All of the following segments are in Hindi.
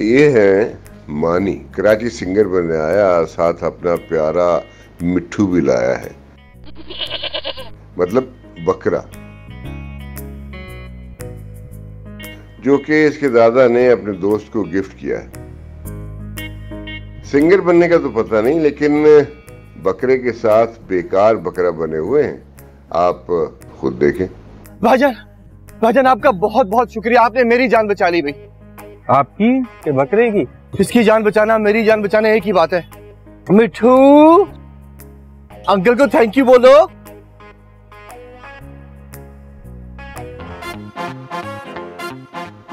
ये हैं मानी, कराची सिंगर बने आया, साथ अपना प्यारा मिट्ठू भी लाया है, मतलब बकरा, जो कि इसके दादा ने अपने दोस्त को गिफ्ट किया है। सिंगर बनने का तो पता नहीं, लेकिन बकरे के साथ बेकार बकरा बने हुए हैं, आप खुद देखें। भाईजान, भाईजान आपका बहुत बहुत शुक्रिया, आपने मेरी जान बचा ली। भाई आपकी के बकरे की? इसकी जान बचाना मेरी जान बचाना एक ही बात है। मिठू अंकल को थैंक यू बोलो।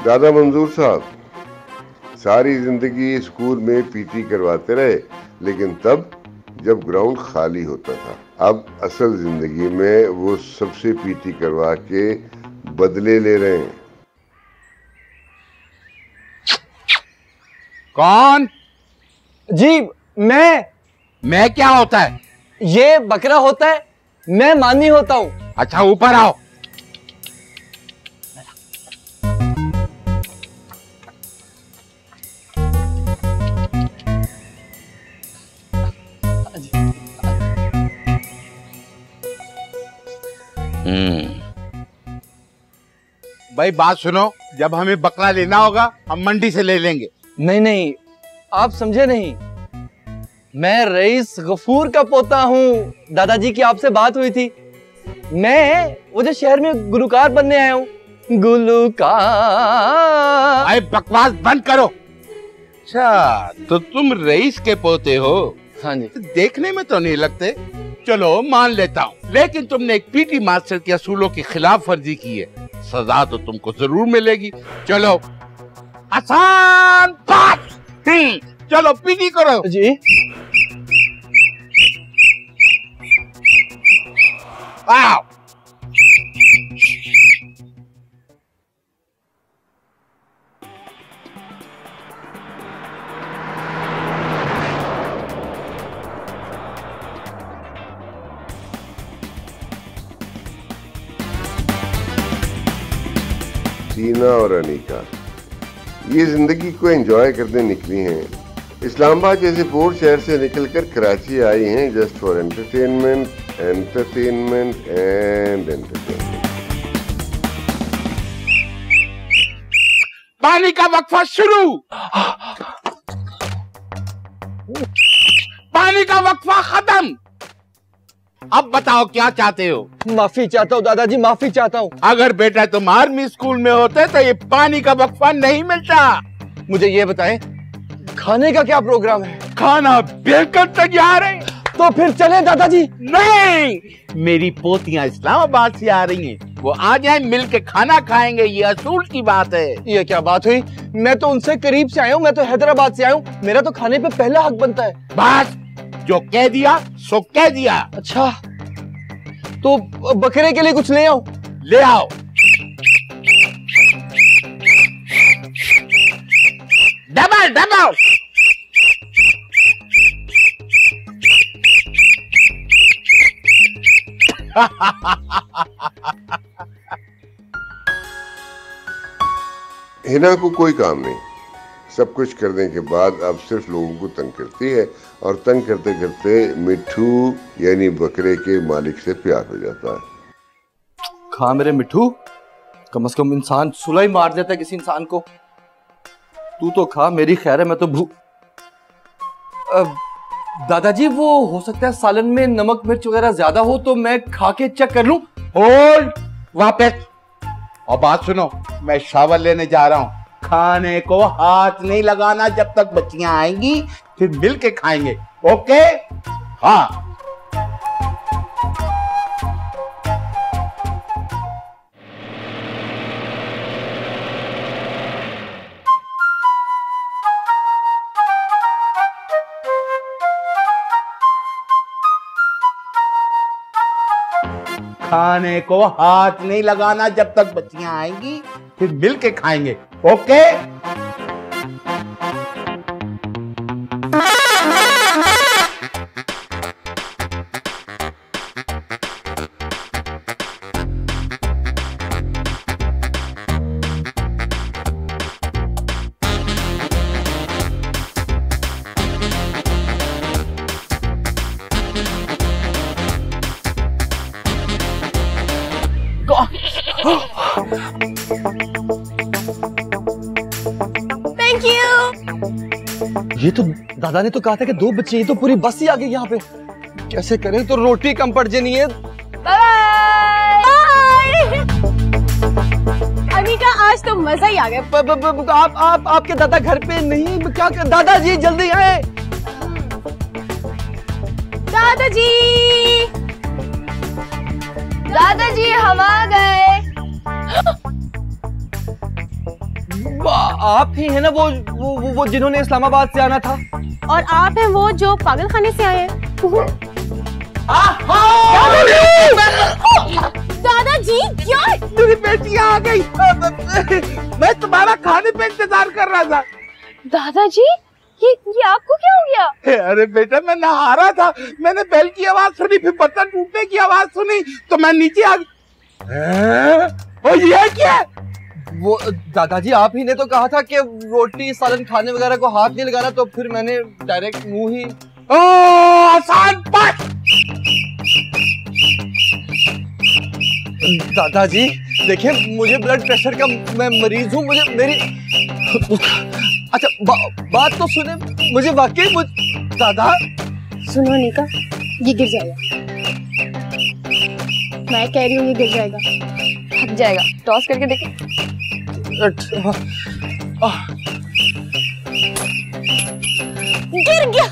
दादा मंजूर साहब सारी जिंदगी स्कूल में पीटी करवाते रहे, लेकिन तब जब ग्राउंड खाली होता था। अब असल जिंदगी में वो सबसे पीटी करवा के बदले ले रहे हैं। कौन? जी मैं क्या होता है? ये बकरा होता है, मैं मानी होता हूँ। अच्छा ऊपर आओ। भाई बात सुनो, जब हमें बकरा लेना होगा हम मंडी से ले लेंगे। नहीं नहीं, आप समझे नहीं, मैं रईस गफूर का पोता हूँ। दादाजी की आपसे बात हुई थी। मैं वो जो शहर में गुलूकार बनने आया हूँ, गुलूकार। अरे बकवास बंद करो। अच्छा तो तुम रईस के पोते हो? हाँ जी। देखने में तो नहीं लगते, चलो मान लेता हूँ, लेकिन तुमने एक पीटी मास्टर के असूलों के खिलाफ वर्जी की है, सजा तो तुमको जरूर मिलेगी। चलो आसान बात, चलो पीटी करो। जी आओ। सीना और अनीका ये जिंदगी को एंजॉय करने निकली हैं। इस्लामाबाद जैसे पोर्ट शहर से निकलकर कराची आई हैं, just for entertainment, entertainment and entertainment. पानी का वक्फा शुरू। पानी का वक्फा खत्म। अब बताओ क्या चाहते हो? माफी चाहता हूँ दादाजी, माफी चाहता हूँ। अगर बेटा तुम आर्मी स्कूल में होते तो ये पानी का वक्फा नहीं मिलता। मुझे ये बताएं, खाने का क्या प्रोग्राम है? खाना बिल्कुल तैयार है। तो फिर चलें दादाजी? नहीं, मेरी पोतियाँ इस्लामाबाद से आ रही हैं, वो आ जाए मिल के खाना खाएंगे, ये असूल की बात है। ये क्या बात हुई? मैं तो उनसे करीब से आया हूँ, मैं तो हैदराबाद से आया हूँ, मेरा तो खाने पे पहला हक बनता है। बस जो कह दिया सो कह दिया। अच्छा तो बकरे के लिए कुछ ले आओ। ले आओ। Double double. हिना को कोई काम नहीं, सब कुछ करने के बाद अब सिर्फ लोगों को तंग करती है, और तंग करते करते मिठू यानी बकरे के मालिक से प्यार हो जाता है। खा मेरे मिठू, कम से कम इंसान सुला ही मार देता है किसी इंसान को। तू तो खा, मेरी खैर है, मैं तो दादाजी वो हो सकता है सालन में नमक मिर्च वगैरह ज्यादा हो, तो मैं खा के चेक कर लूं। होल्ड, वापस। और बात सुनो, मैं शावर लेने जा रहा हूँ, खाने को हाथ नहीं लगाना, जब तक बच्चियां आएंगी फिर मिल के खाएंगे। ओके? हाँ। खाने को हाथ नहीं लगाना, जब तक बच्चियां आएंगी फिर मिल के खाएंगे। ओके? दादा ने तो कहा था कि दो बच्चे, ये तो पूरी बस ही आ गई यहाँ पे। कैसे करें तो रोटी कम पड़ जानी है। अमीका आज तो मजा ही आ गया। आपके दादा घर पे नहीं, क्या दादाजी जल्दी आए। दादाजी दादाजी हम आ गए। आप ही है ना वो जिन्होंने इस्लामाबाद से आना था, और आप हैं वो जो पागलखाने से आए हैं। दादाजी क्या, मेरी बेटियां आ गई, मैं तुम्हारा खाने पे इंतजार कर रहा था। दादाजी ये आपको क्या हो गया? अरे बेटा मैं नहा रहा था, मैंने बेल की आवाज सुनी, फिर बर्तन टूटने की आवाज सुनी तो मैं नीचे आ गई। ये क्या? वो दादाजी आप ही ने तो कहा था कि रोटी सालन खाने वगैरह को हाथ नहीं लगाना, तो फिर मैंने डायरेक्ट मुंह ही। ओ आसान बात। दादाजी देखिए मुझे ब्लड प्रेशर का मैं मरीज हूँ, मुझे मेरी अच्छा बात तो सुने, मुझे वाकई दादा। सुनो निका, ये गिर जाएगा, मैं कह रही हूँ ये गिर जाएगा, थक जाएगा, टॉस करके देखें। गिर गया।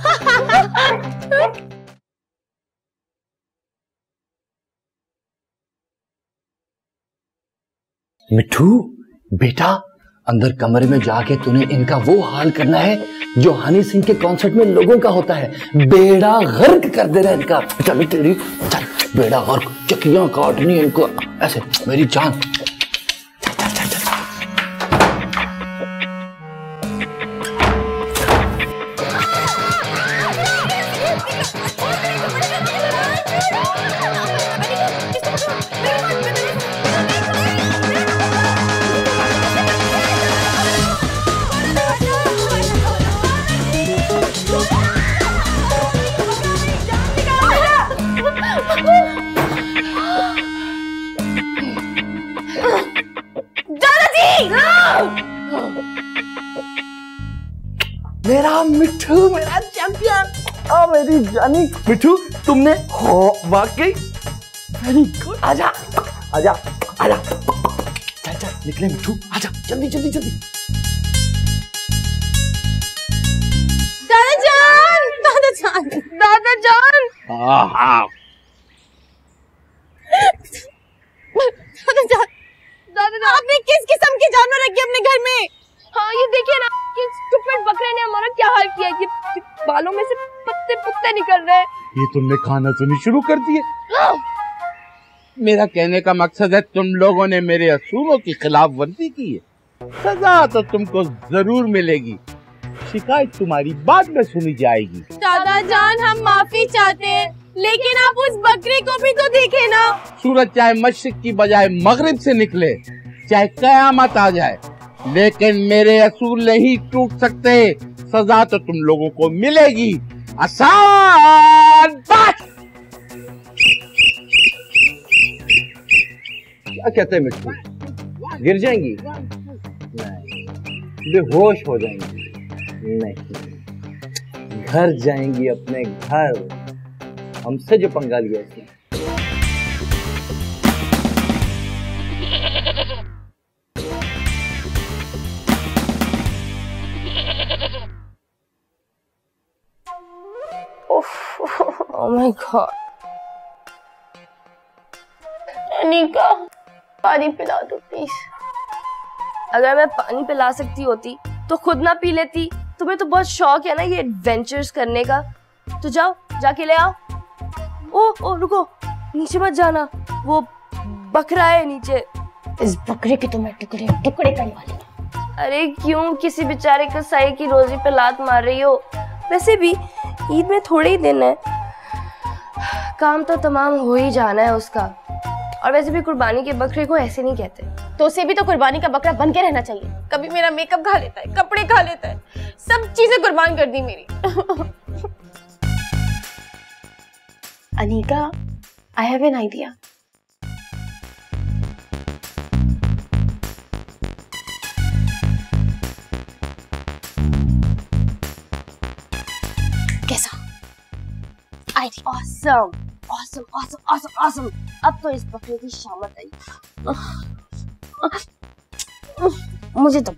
मिठू बेटा अंदर कमरे में जाके तूने इनका वो हाल करना है जो हनी सिंह के कॉन्सर्ट में लोगों का होता है, बेड़ा गर्क कर देना इनका। चल तेरी चल बेड़ा गर्क, चकियां काटनी इनको ऐसे, मेरी जान। मेरा मिठू, मेरा चैंपियन, ओ मेरी जानी। मिठू तुमने हो वाकई वेरी गुड। आजा आजा आजा, चल चल निकले मिठू, आजा जल्दी जल्दी जल्दी। दादा जान दादा जान दादा जान। हाँ दादा जान दादा जान, आपने किस किस्म के जानवर रखे अपने घर में? हाँ ये देखिए ना, स्टूपिड बकरे ने हमारा क्या हाल किया, ये बालों में से पत्ते पत्ते निकल रहे हैं। ये तुमने खाना सुनी शुरू कर दिए। मेरा कहने का मकसद है तुम लोगों ने मेरे असूलों की खिलाफ वर्जी की है, सजा तो तुमको जरूर मिलेगी, शिकायत तुम्हारी बाद में सुनी जाएगी। दादा जान हम माफी चाहते हैं, लेकिन आप उस बकरे को भी तो देखे ना। सूरज चाहे मशरिक की बजाय मगरिब से निकले, चाहे कयामत आ जाए, लेकिन मेरे असूल नहीं टूट सकते, सजा तो तुम लोगों को मिलेगी। आसान बात। क्या कहते हैं मिठू, गिर जाएंगी? बेहोश हो जाएंगी? नहीं, घर जाएंगी अपने घर, हमसे जो पंगा लिया इसने। Oh my God, अनिका पानी पिला दो प्लीज। अगर मैं पानी पिला सकती होती तो खुद ना पी लेती। तुम्हें तो बहुत शौक है ना ये एडवेंचर्स करने का, तो जाओ जाके ले आओ। ओ रुको, नीचे मत जाना, वो बकरा है नीचे। इस बकरे के तो मैं टुकड़े टुकड़े करवा लूंगी। अरे क्यों किसी बेचारे कसाई की रोजी पे लात मार रही हो? वैसे भी ईद में थोड़े ही दिन है, काम तो तमाम हो ही जाना है उसका। और वैसे भी कुर्बानी के बकरे को ऐसे नहीं कहते, तो उसे भी तो कुर्बानी का बकरा बन के रहना चाहिए। कभी मेरा मेकअप खा लेता है, कपड़े खा लेता है, सब चीजें कुर्बान कर दी मेरी। Anika I have an idea. Okay, so awesome। अब तो इस बकरे की शामत आई, मुझे तो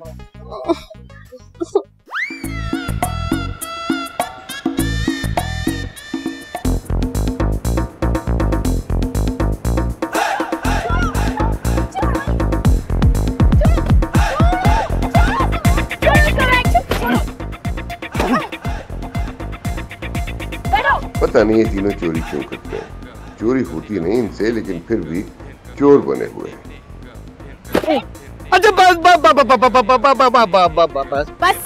पता नहीं ये तीनों चोरी क्यों करते हैं। चोरी होती नहीं इनसे, लेकिन फिर भी चोर बने हुए हैं। अच्छा बस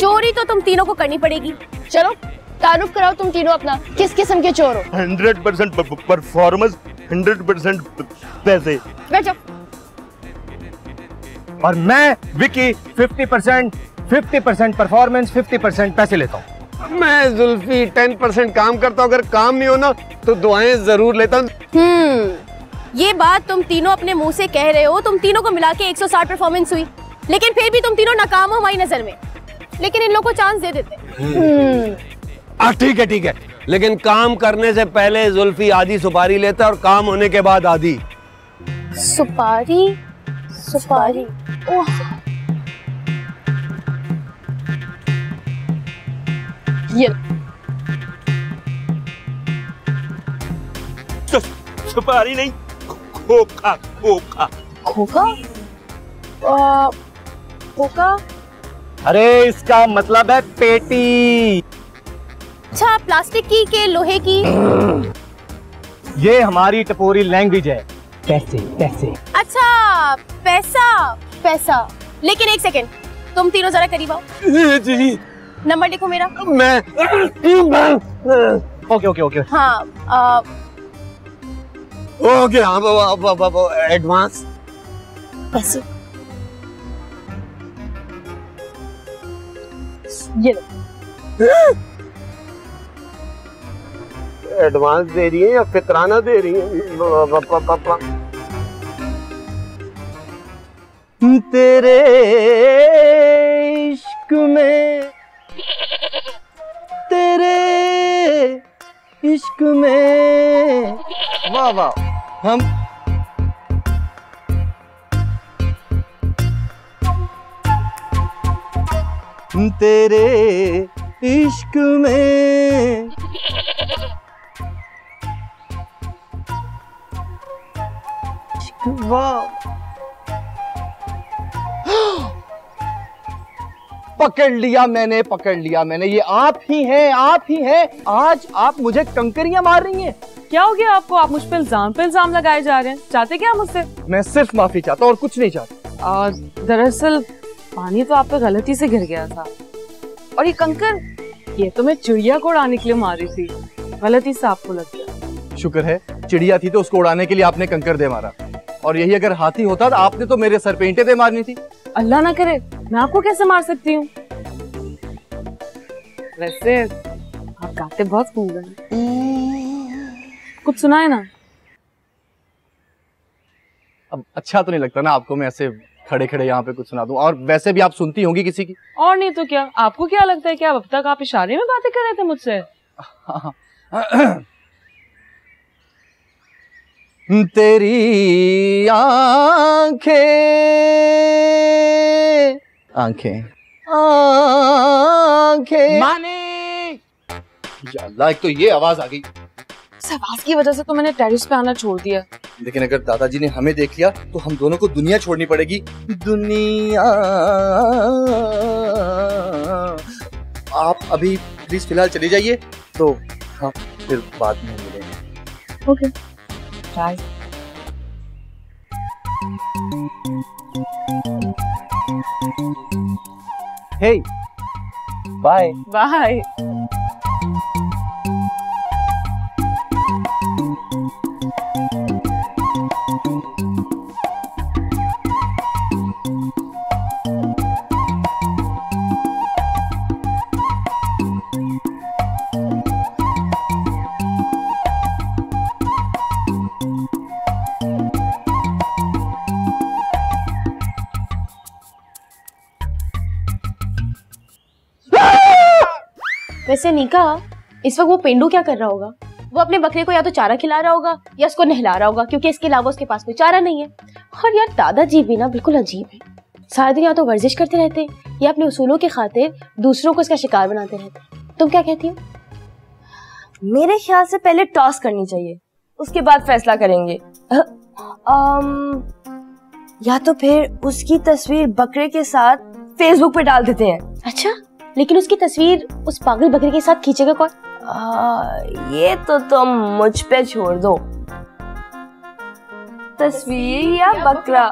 चोरी तो तुम तीनों को करनी पड़ेगी। चलो तारुफ कराओ तुम तीनों अपना, किस किस्म के चोर हो। 100% परफॉर्मेंस, 100% पैसे। बैठो। और मैं विकी 50% परफॉर्मेंस, 50% पैसे लेता हूँ। मैं जुल्फी 10% काम करता हूँ, अगर काम नहीं होना तो दुआएं जरूर लेता हूँ। ये बात तुम तीनों अपने मुंह से कह रहे हो। तुम तीनों को मिला के 160 परफॉर्मेंस हुई, लेकिन फिर भी तुम तीनों नाकाम हो हमारी नजर में। लेकिन इन लोगों को चांस दे देते। ठीक है लेकिन काम करने से पहले जुल्फी आधी सुपारी लेता है और काम होने के बाद आधी सुपारी। तो सुपारी नहीं, खोखा। अरे इसका मतलब है पेटी। अच्छा, प्लास्टिक की के लोहे की? ये हमारी टपोरी लैंग्वेज है। पैसे। अच्छा पैसा। लेकिन एक सेकेंड, तुम तीनों जरा करीब आओ। जी। नंबर लिखो मेरा। मैं ओके। हाँ, एडवांस पैसे ये लो। एडवांस दे रही है या फितराना दे रही है? तेरे इश्क में, वाह हम तेरे इश्क में वाह पकड़ लिया मैंने। ये आप ही हैं। आज आप मुझे कंकरियां मार रही हैं। क्या हो गया आपको? आप मुझ पे इल्जाम लगाए जा रहे हैं। चाहते क्या मुझसे? मैं सिर्फ माफी चाहता हूँ और कुछ नहीं चाहता। दरअसल पानी तो आप पे गलती से गिर गया था, और ये कंकर ये तो मैं चिड़िया को उड़ाने के लिए मारी थी, गलती से आपको लग गया। शुक्र है चिड़िया थी तो उसको उड़ाने के लिए आपने कंकर दे मारा, और यही अगर हाथी होता तो आपने तो मेरे सर पे ईंटें दे मारनी थी। अल्लाह ना करे, मैं आपको कैसे मार सकती हूँ? वैसे आप गाते बहुत सुंदर हैं, कुछ सुनाए ना। अब अच्छा तो नहीं लगता ना आपको मैं ऐसे खड़े खड़े यहाँ पे कुछ सुना दूँ? और वैसे भी आप सुनती होंगी किसी की। और नहीं तो क्या। आपको क्या लगता है कि अब तक आप इशारे में बातें कर रहे थे मुझसे? तेरी आंखें माने। या अल्लाह, एक तो ये आवाज आ गई। इस आवाज की वजह से तो मैंने टेरिस पे आना छोड़ दिया, लेकिन अगर दादाजी ने हमें देख लिया तो हम दोनों को दुनिया छोड़नी पड़ेगी। दुनिया आप अभी प्लीज फिलहाल चली जाइए, तो हाँ फिर बाद में मिलेंगे। Okay Bye. Hey. Bye. वैसे नीका, इस वक्त वो पेंडू क्या कर रहा होगा? वो अपने बकरे को या तो चारा खिला रहा होगा या उसको नहला रहा होगा, क्योंकि इसके अलावा उसके पास कोई चारा नहीं है। और यार दादाजी भी ना बिल्कुल अजीब है, सारा दिन या तो वर्जिश करते रहते या अपने उसूलों की खातिर दूसरों को इसका शिकार बनाते रहते। तुम क्या कहती हो? मेरे ख्याल से पहले टॉस करनी चाहिए, उसके बाद फैसला करेंगे। या तो फिर उसकी तस्वीर बकरे के साथ फेसबुक पे डाल देते हैं। अच्छा, लेकिन उसकी तस्वीर उस पागल बकरे के साथ खींचेगा कौन? ये तो तुम मुझ पे छोड़ दो। तस्वीर या बकरा?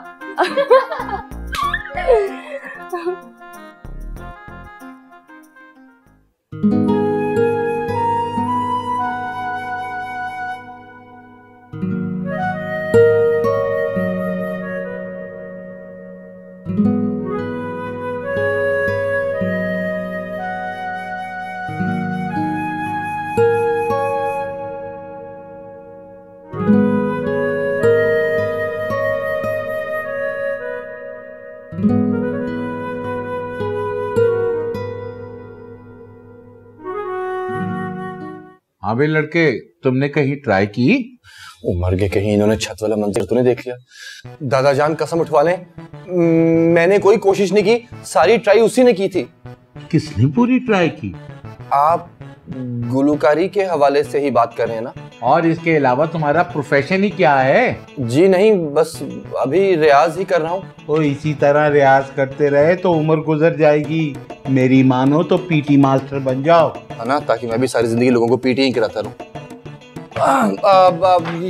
अबे लड़के, तुमने कहीं ट्राई की? उमर के कहीं इन्होंने छत वाला मंजर तूने देख लिया? दादा जान कसम उठवा लें, मैंने कोई कोशिश नहीं की, सारी ट्राई उसी ने की थी। किसने पूरी ट्राई की? आप गुलकारी के हवाले से ही बात कर रहे हैं ना? और इसके अलावा तुम्हारा प्रोफेशन ही क्या है? जी नहीं, बस अभी रियाज ही कर रहा हूँ। तो इसी तरह रियाज करते रहे तो उम्र गुजर जाएगी। मेरी मानो तो पीटी मास्टर बन जाओ, है ना, ताकि मैं भी सारी जिंदगी लोगों को पीटी ही कराता रहूं।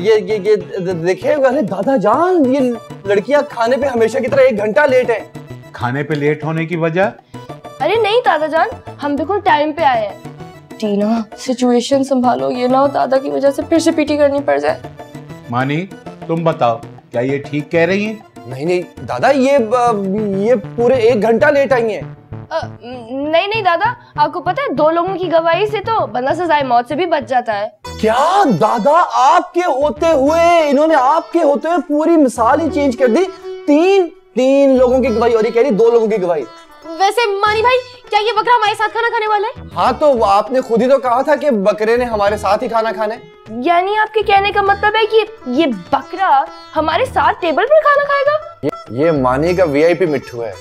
ये देखिए, अरे दादा जान, ये लड़कियां खाने पे हमेशा की तरह एक घंटा लेट हैं। खाने पे लेट होने की वजह? अरे नहीं दादा जान, हम बिल्कुल टाइम पे आए हैं। टीना, सिचुएशन संभालो, ये ना हो दादा की वजह से फिर से पीटी करनी पड़ जाए। मानी, तुम बताओ, क्या ये ठीक कह रही है? नहीं नहीं दादा, ये पूरे एक घंटा लेट आई है। नहीं नहीं दादा, आपको पता है 2 लोगों की गवाही से तो बंदा सजाए मौत से भी बच जाता है। क्या दादा, आपके होते हुए इन्होंने आपके होते हुए पूरी मिसाल ही चेंज कर दी। 3 लोगों की गवाही और ये कह रही 2 लोगों की गवाही। वैसे मानी भाई, क्या ये बकरा हमारे साथ खाना खाने वाला है? हाँ तो आपने खुद ही तो कहा था कि बकरे ने हमारे साथ ही खाना खाना है। यानी आपके कहने का मतलब है कि ये बकरा हमारे साथ टेबल पर खाना खाएगा? ये मानी का VIP मिट्ठू है,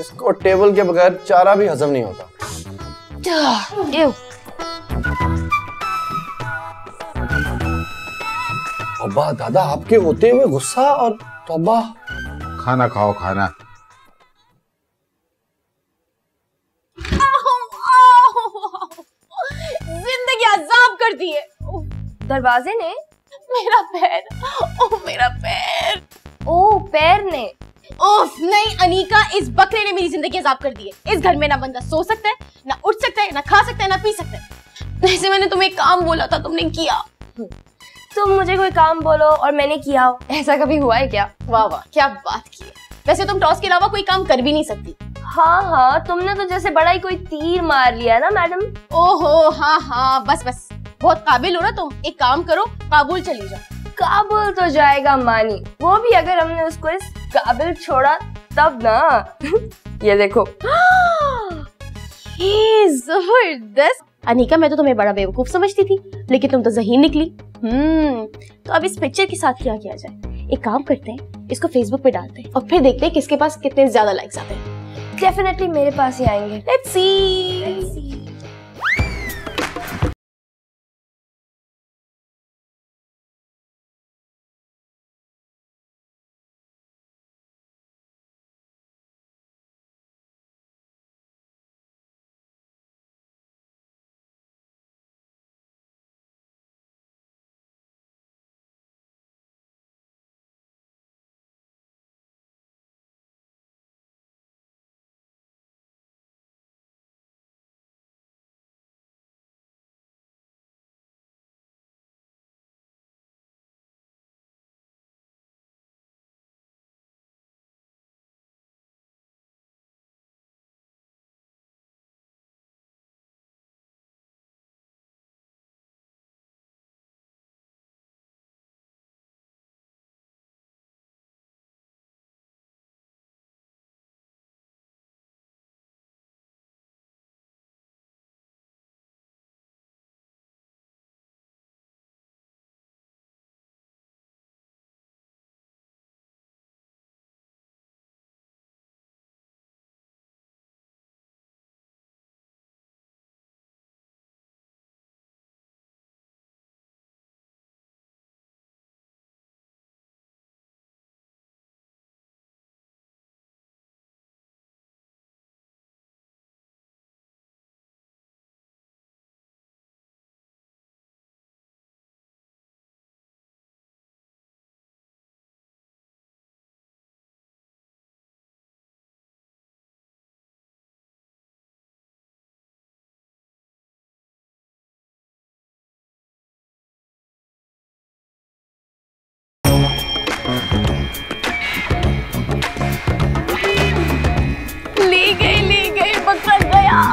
इसको टेबल के बगैर चारा भी हजम नहीं होता। तौबा दादा, आपके होते हुए गुस्सा और तौबा। खाना खाओ खाना। जिंदगी अजाब कर दी है। दरवाजे ने मेरा पैर, ओ मेरा पैर, ओ पैर ने। ओफ नहीं अनीका, इस बकरे ने मेरी जिंदगी अजाब कर दी है। इस घर में ना बंदा सो सकता है, ना उठ सकता है, ना खा सकता है, ना पी सकता है। ऐसे मैंने तुम्हें काम बोला था, तुमने किया। तुम मुझे कोई काम बोलो और मैंने किया, ऐसा कभी हुआ है क्या? वाह वाह, क्या बात की है। वैसे तुम टॉस के अलावा कोई काम कर भी नहीं सकती। हाँ हाँ, तुमने तो जैसे बड़ा ही कोई तीर मार लिया ना मैडम। ओहो हाँ हाँ, बस बस, बहुत काबिल हो ना तुम। एक काम करो, काबुल चली जाओ। काबुल तो जाएगा मानी, वो भी अगर हमने उसको इस काबिल छोड़ा तब ना। ये देखो, ये जबरदस्त। अनीका, मैं तो तुम्हें बड़ा बेवकूफ समझती थी, लेकिन तुम तो ज़हीन निकली। तो अब इस पिक्चर के साथ क्या किया जाए? एक काम करते हैं, इसको फेसबुक पे डालते हैं और फिर देखते हैं किसके पास कितने ज्यादा लाइक्स आते हैं। डेफिनेटली मेरे पास ही आएंगे। Let's see.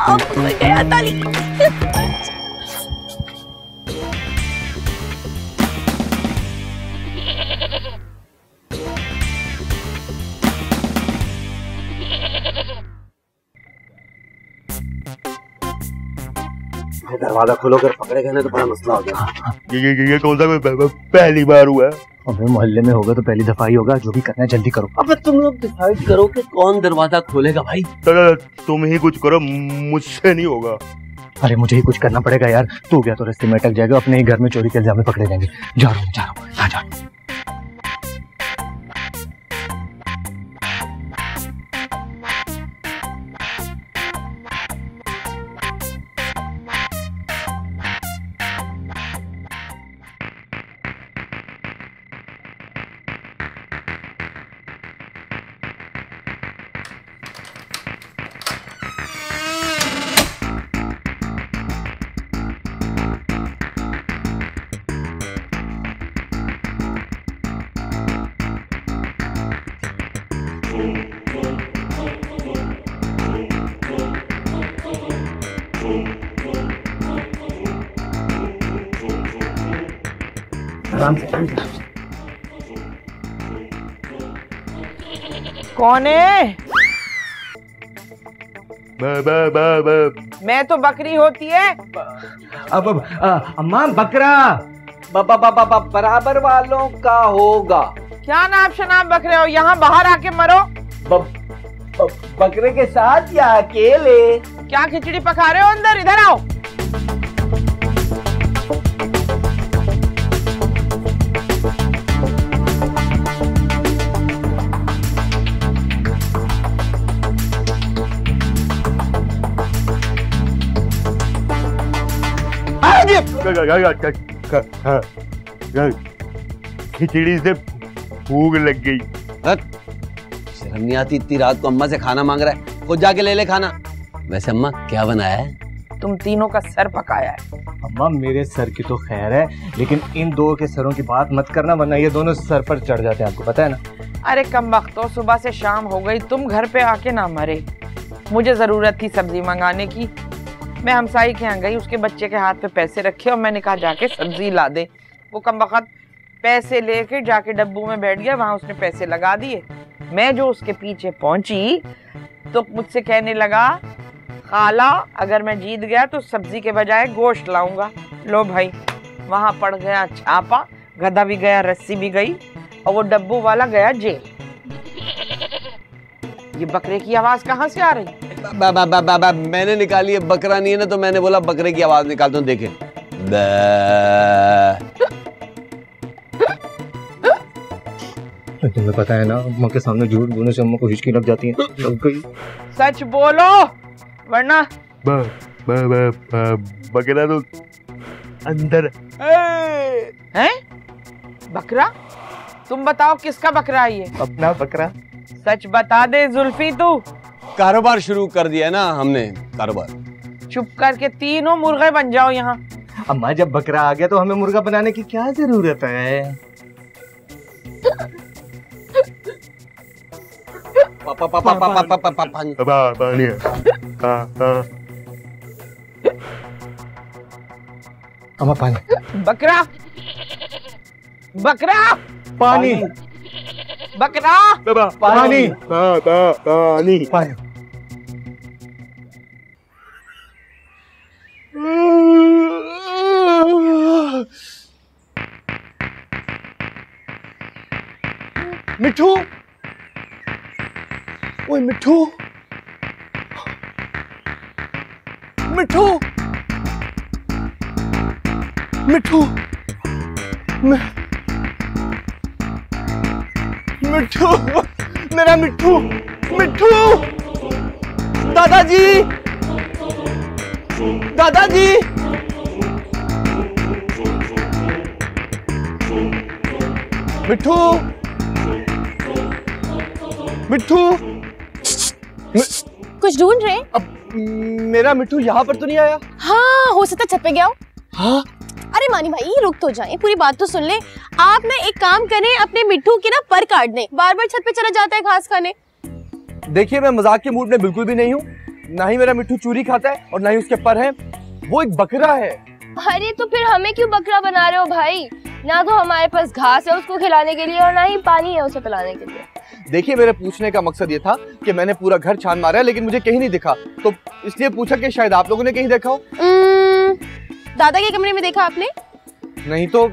दरवाजा खोलो, कर पकड़े गए तो बड़ा मसला हो गया। ये कौन सा पहली बार हुआ है? हमें मोहल्ले में होगा तो पहली दफा ही होगा। जो भी करना है जल्दी करो। अब तुम लोग डिसाइड करो कि कौन दरवाजा खोलेगा। भाई तुम ही कुछ करो, मुझसे नहीं होगा। अरे मुझे ही कुछ करना पड़ेगा यार। तू गया तो रास्ते में अटक जाएगा, अपने ही घर में चोरी के इल्जाम में पकड़े जाएंगे। जा रहा हूँ कौन है? मैं तो बकरी होती है। अब अम्मा बकरा बराबर वालों का होगा। क्या नाम शनाम बकरे हो? यहाँ बाहर आके मरो। बकरे के साथ या अकेले? क्या खिचड़ी पका रहे हो अंदर? इधर आओ। खिचड़ी से भूख लग गई। शर्म नहीं आती, इतनी रात को अम्मा से खाना मांग रहा है। खुद जाके ले ले खाना। वैसे अम्मा क्या बनाया है? तुम तीनों का सर पकाया है। अम्मा मेरे सर की तो खैर है, लेकिन इन दो के सरों की बात मत करना, वरना ये दोनों सर पर चढ़ जाते हैं, आपको पता है ना। अरे कमबख्तो, सुबह से शाम हो गई, तुम घर पे आके ना मरे। मुझे जरूरत थी सब्जी मंगाने की। मैं हमसाई के यहाँ गई, उसके बच्चे के हाथ पे पैसे रखे और मैंने कहा जाके सब्जी ला दे। वो कमबख्त पैसे लेके जाके डब्बू में बैठ गया, वहाँ उसने पैसे लगा दिए। मैं जो उसके पीछे पहुँची तो मुझसे कहने लगा, खाला अगर मैं जीत गया तो सब्जी के बजाय गोश्त लाऊंगा। लो भाई, वहाँ पड़ गया छापा। गधा भी गया, रस्सी भी गई, और वो डब्बू वाला गया जेल। ये बकरे की आवाज़ कहाँ से आ रही? बा, बा, बा, बा, बा, मैंने निकाली है, बकरा नहीं है ना, तो मैंने बोला बकरे की आवाज निकालता हूँ। देखे तुम्हें पता है ना, अम्मा के सामने झूठ बोलने से अम्मा को हिचकी लग जाती है। सच बोलो वरना। बा, बा, बा, बा, बकरा तो अंदर है। बकरा? तुम बताओ किसका बकरा है ये? अपना बकरा। सच बता दे जुल्फी, तू कारोबार शुरू कर दिया है ना हमने, कारोबार। चुप करके तीनों मुर्गे बन जाओ यहाँ। अम्मा जब बकरा आ गया तो हमें मुर्गा बनाने की क्या जरूरत है? पापा पापा पापा पापा पापा पानी। बकरा बकरा पानी, बकरा पानी पानी पानी। मिठू, ओए मिठू मिठू मिठू मिठू, मेरा मिठू मिठू। दादाजी दादाजी मिठू मिठू। कुछ ढूंढ रहे? अब मेरा मिठू यहाँ पर तो नहीं आया। हाँ, हो सकता छत पे गया हो। हाँ? अरे मानी भाई रुक तो जाए, पूरी बात तो सुन ले। आप ना एक काम करें, अपने मिठू के ना पर काट दें। बार बार छत पे चला जाता है घास खाने। देखिए मैं मजाक के मूड में बिल्कुल भी नहीं हूँ। ना ही मेरा मिट्ठू चूरी खाता है और ना ही उसके पर है, वो एक बकरा है। अरे तो फिर हमें क्यों बकरा बना रहे हो भाई? ना तो हमारे पास घास है उसको खिलाने के लिए और ना ही पानी है उसे पिलाने के लिए। देखिए मेरे पूछने का मकसद ये था कि मैंने पूरा घर छान मारा है लेकिन मुझे कहीं नहीं दिखा, तो इसलिए पूछा कि शायद आप लोगों ने कहीं देखा हो। दादा के कमरे में देखा आपने? नहीं तो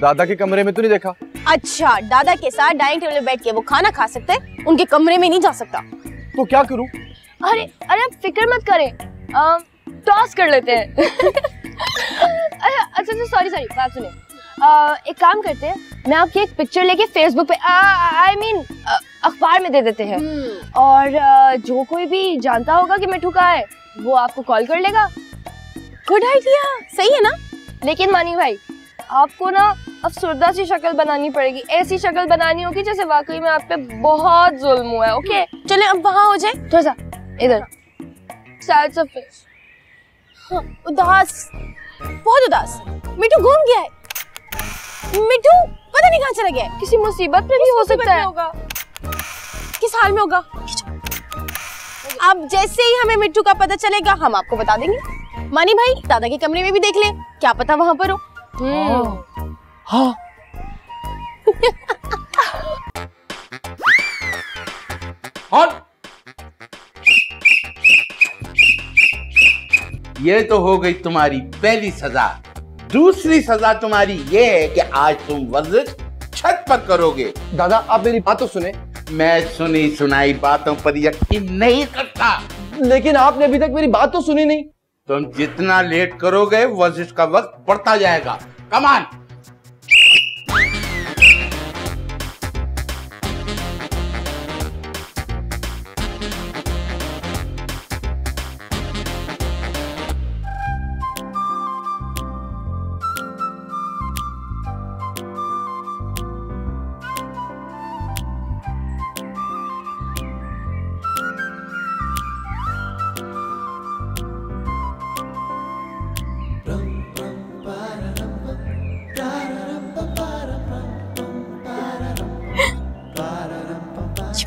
दादा के कमरे में तो नहीं देखा। अच्छा, दादा के साथ डाइनिंग टेबल में बैठ के वो खाना खा सकते हैं, उनके कमरे में नहीं जा सकता। तो क्या करूं? अरे फिक्र मत करें, टॉस कर लेते हैं। अच्छा सॉरी बात सुनिए, एक काम करते हैं, मैं आपकी एक पिक्चर लेके फेसबुक पे I mean अखबार में दे देते हैं और जो कोई भी जानता होगा कि मिट्ठू कहाँ है वो आपको कॉल कर लेगा। गुड आइडिया, सही है ना? लेकिन मानी भाई आपको ना अफसरदा सी शक्ल बनानी पड़ेगी, ऐसी शक्ल बनानी होगी जैसे वाकई में आप पे बहुत जुल्म हुआ है। ओके चले अब वहाँ हो जाए, थोड़ा सा इधर सैड सा फेस, हाँ उदास, बहुत उदास। मिट्ठू घूम गया है, मिट्ठू पता नहीं कहाँ चला गया है। किसी मुसीबत में भी हो सकता है, होगा किस हाल में होगा। आप जैसे ही हमें मिट्ठू का पता चलेगा हम आपको बता देंगे। मानी भाई दादा के कमरे में भी देख ले, क्या पता वहाँ पर हो। हाँ। और ये तो हो गई तुम्हारी पहली सजा। दूसरी सजा तुम्हारी ये है कि आज तुम वर्जिश छत पर करोगे। दादा आप मेरी बात तो सुने। मैं सुनी सुनाई बातों पर यकीन नहीं करता। लेकिन आपने अभी तक मेरी बात तो सुनी नहीं। तुम जितना लेट करोगे वर्जिश का वक्त बढ़ता जाएगा। Come on.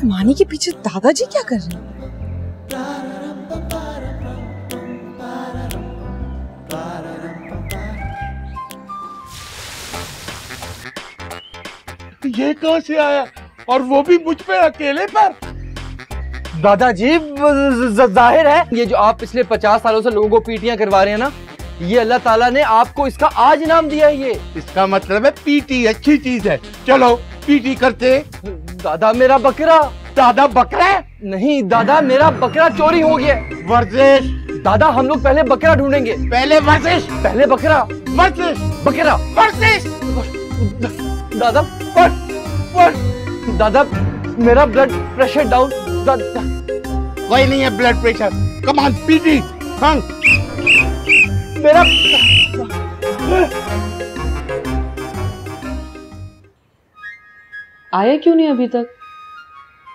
मानी के पीछे दादाजी क्या कर रहे हैं? ये कहां से आया और वो भी मुझ पे अकेले पर? दादाजी जाहिर है ये जो आप पिछले 50 सालों से लोगों को पीटियां करवा रहे हैं ना, ये अल्लाह ताला ने आपको इसका आज इनाम दिया है। ये इसका मतलब है पीटी अच्छी चीज है, चलो पीटी करते। दादा मेरा बकरा। दादा बकरा है? नहीं दादा मेरा बकरा चोरी हो गया। वर्जिश। दादा हम लोग पहले बकरा ढूंढेंगे। पहले वर्जिश। पहले बकरा। वर्जिश। बकरा। वर्जिश। दादा दादा मेरा ब्लड प्रेशर डाउन। कोई नहीं है blood pressure, come on PT. मेरा आया क्यों नहीं अभी तक?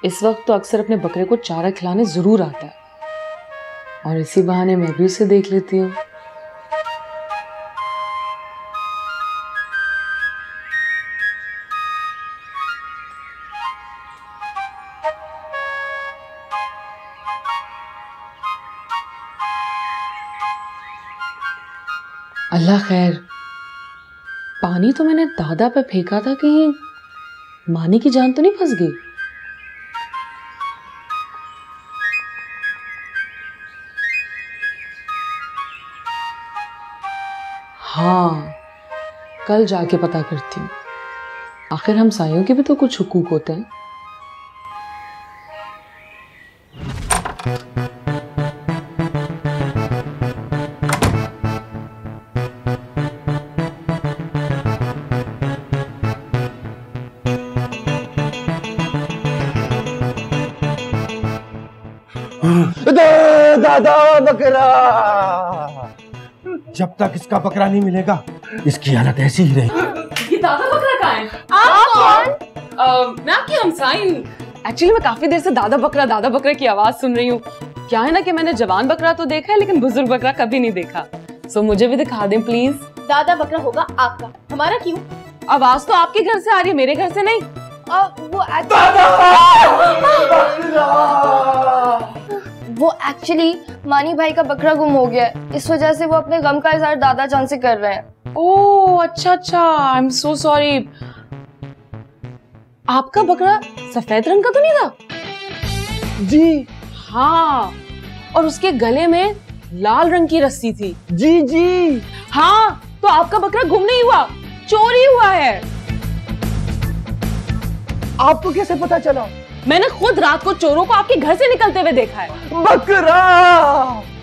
इस वक्त तो अक्सर अपने बकरे को चारा खिलाने जरूर आता है और इसी बहाने मैं भी उसे देख लेती हूँ। अल्लाह खैर, पानी तो मैंने दादा पे फेंका था, कहीं मानी की जान तो नहीं फंस गई। हाँ कल जाके पता करती हूँ, आखिर हमसायों के भी तो कुछ हुकूक होते हैं। दादा बकरा। जब तक इसका बकरा नहीं मिलेगा इसकी हालत ऐसी ही रहेगी। ये दादा बकरा कहाँ है? आप कौन? मैं आपकी हमसाई हूँ। एक्चुअली मैं काफी देर से दादा बकरा की आवाज सुन रही हूँ। क्या है ना कि मैंने जवान बकरा तो देखा है लेकिन बुजुर्ग बकरा कभी नहीं देखा, सो मुझे भी दिखा दें प्लीज। दादा बकरा होगा आपका, हमारा क्यों? आवाज तो आपके घर से आ रही है, मेरे घर से नहीं। वो वो एक्चुअली मानी भाई का बकरा गुम हो गया है, इस वजह से वो अपने गम का इजहार दादा जान से कर रहे हैं। ओह अच्छा अच्छा, आई एम सो सॉरी। आपका बकरा सफेद रंग का तो नहीं था? जी हाँ, और उसके गले में लाल रंग की रस्सी थी। जी जी हाँ, तो आपका बकरा गुम नहीं हुआ, चोरी हुआ है। आपको कैसे पता चला? मैंने खुद रात को चोरों को आपके घर से निकलते हुए देखा है। बकरा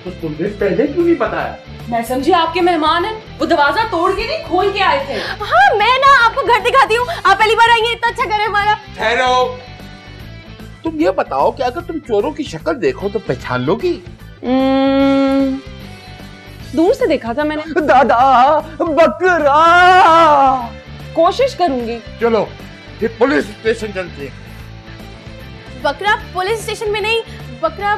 तो तुमने पहले क्यों नहीं बताया? मैं समझी आपके मेहमान हैं, वो दरवाजा तोड़ के नहीं खोल के आए थे। हाँ मैं ना आपको घर दिखाती हूँ, आप पहली बार आई हैं, इतना अच्छा घर है हमारा। ठहरो, तुम ये बताओ कि अगर तुम चोरों की शक्ल देखो तो पहचान लोगी? दूर से देखा था मैंने। दादा बकरा। कोशिश करूंगी। चलो पुलिस स्टेशन चलते हैं। बकरा पुलिस स्टेशन में नहीं, बकरा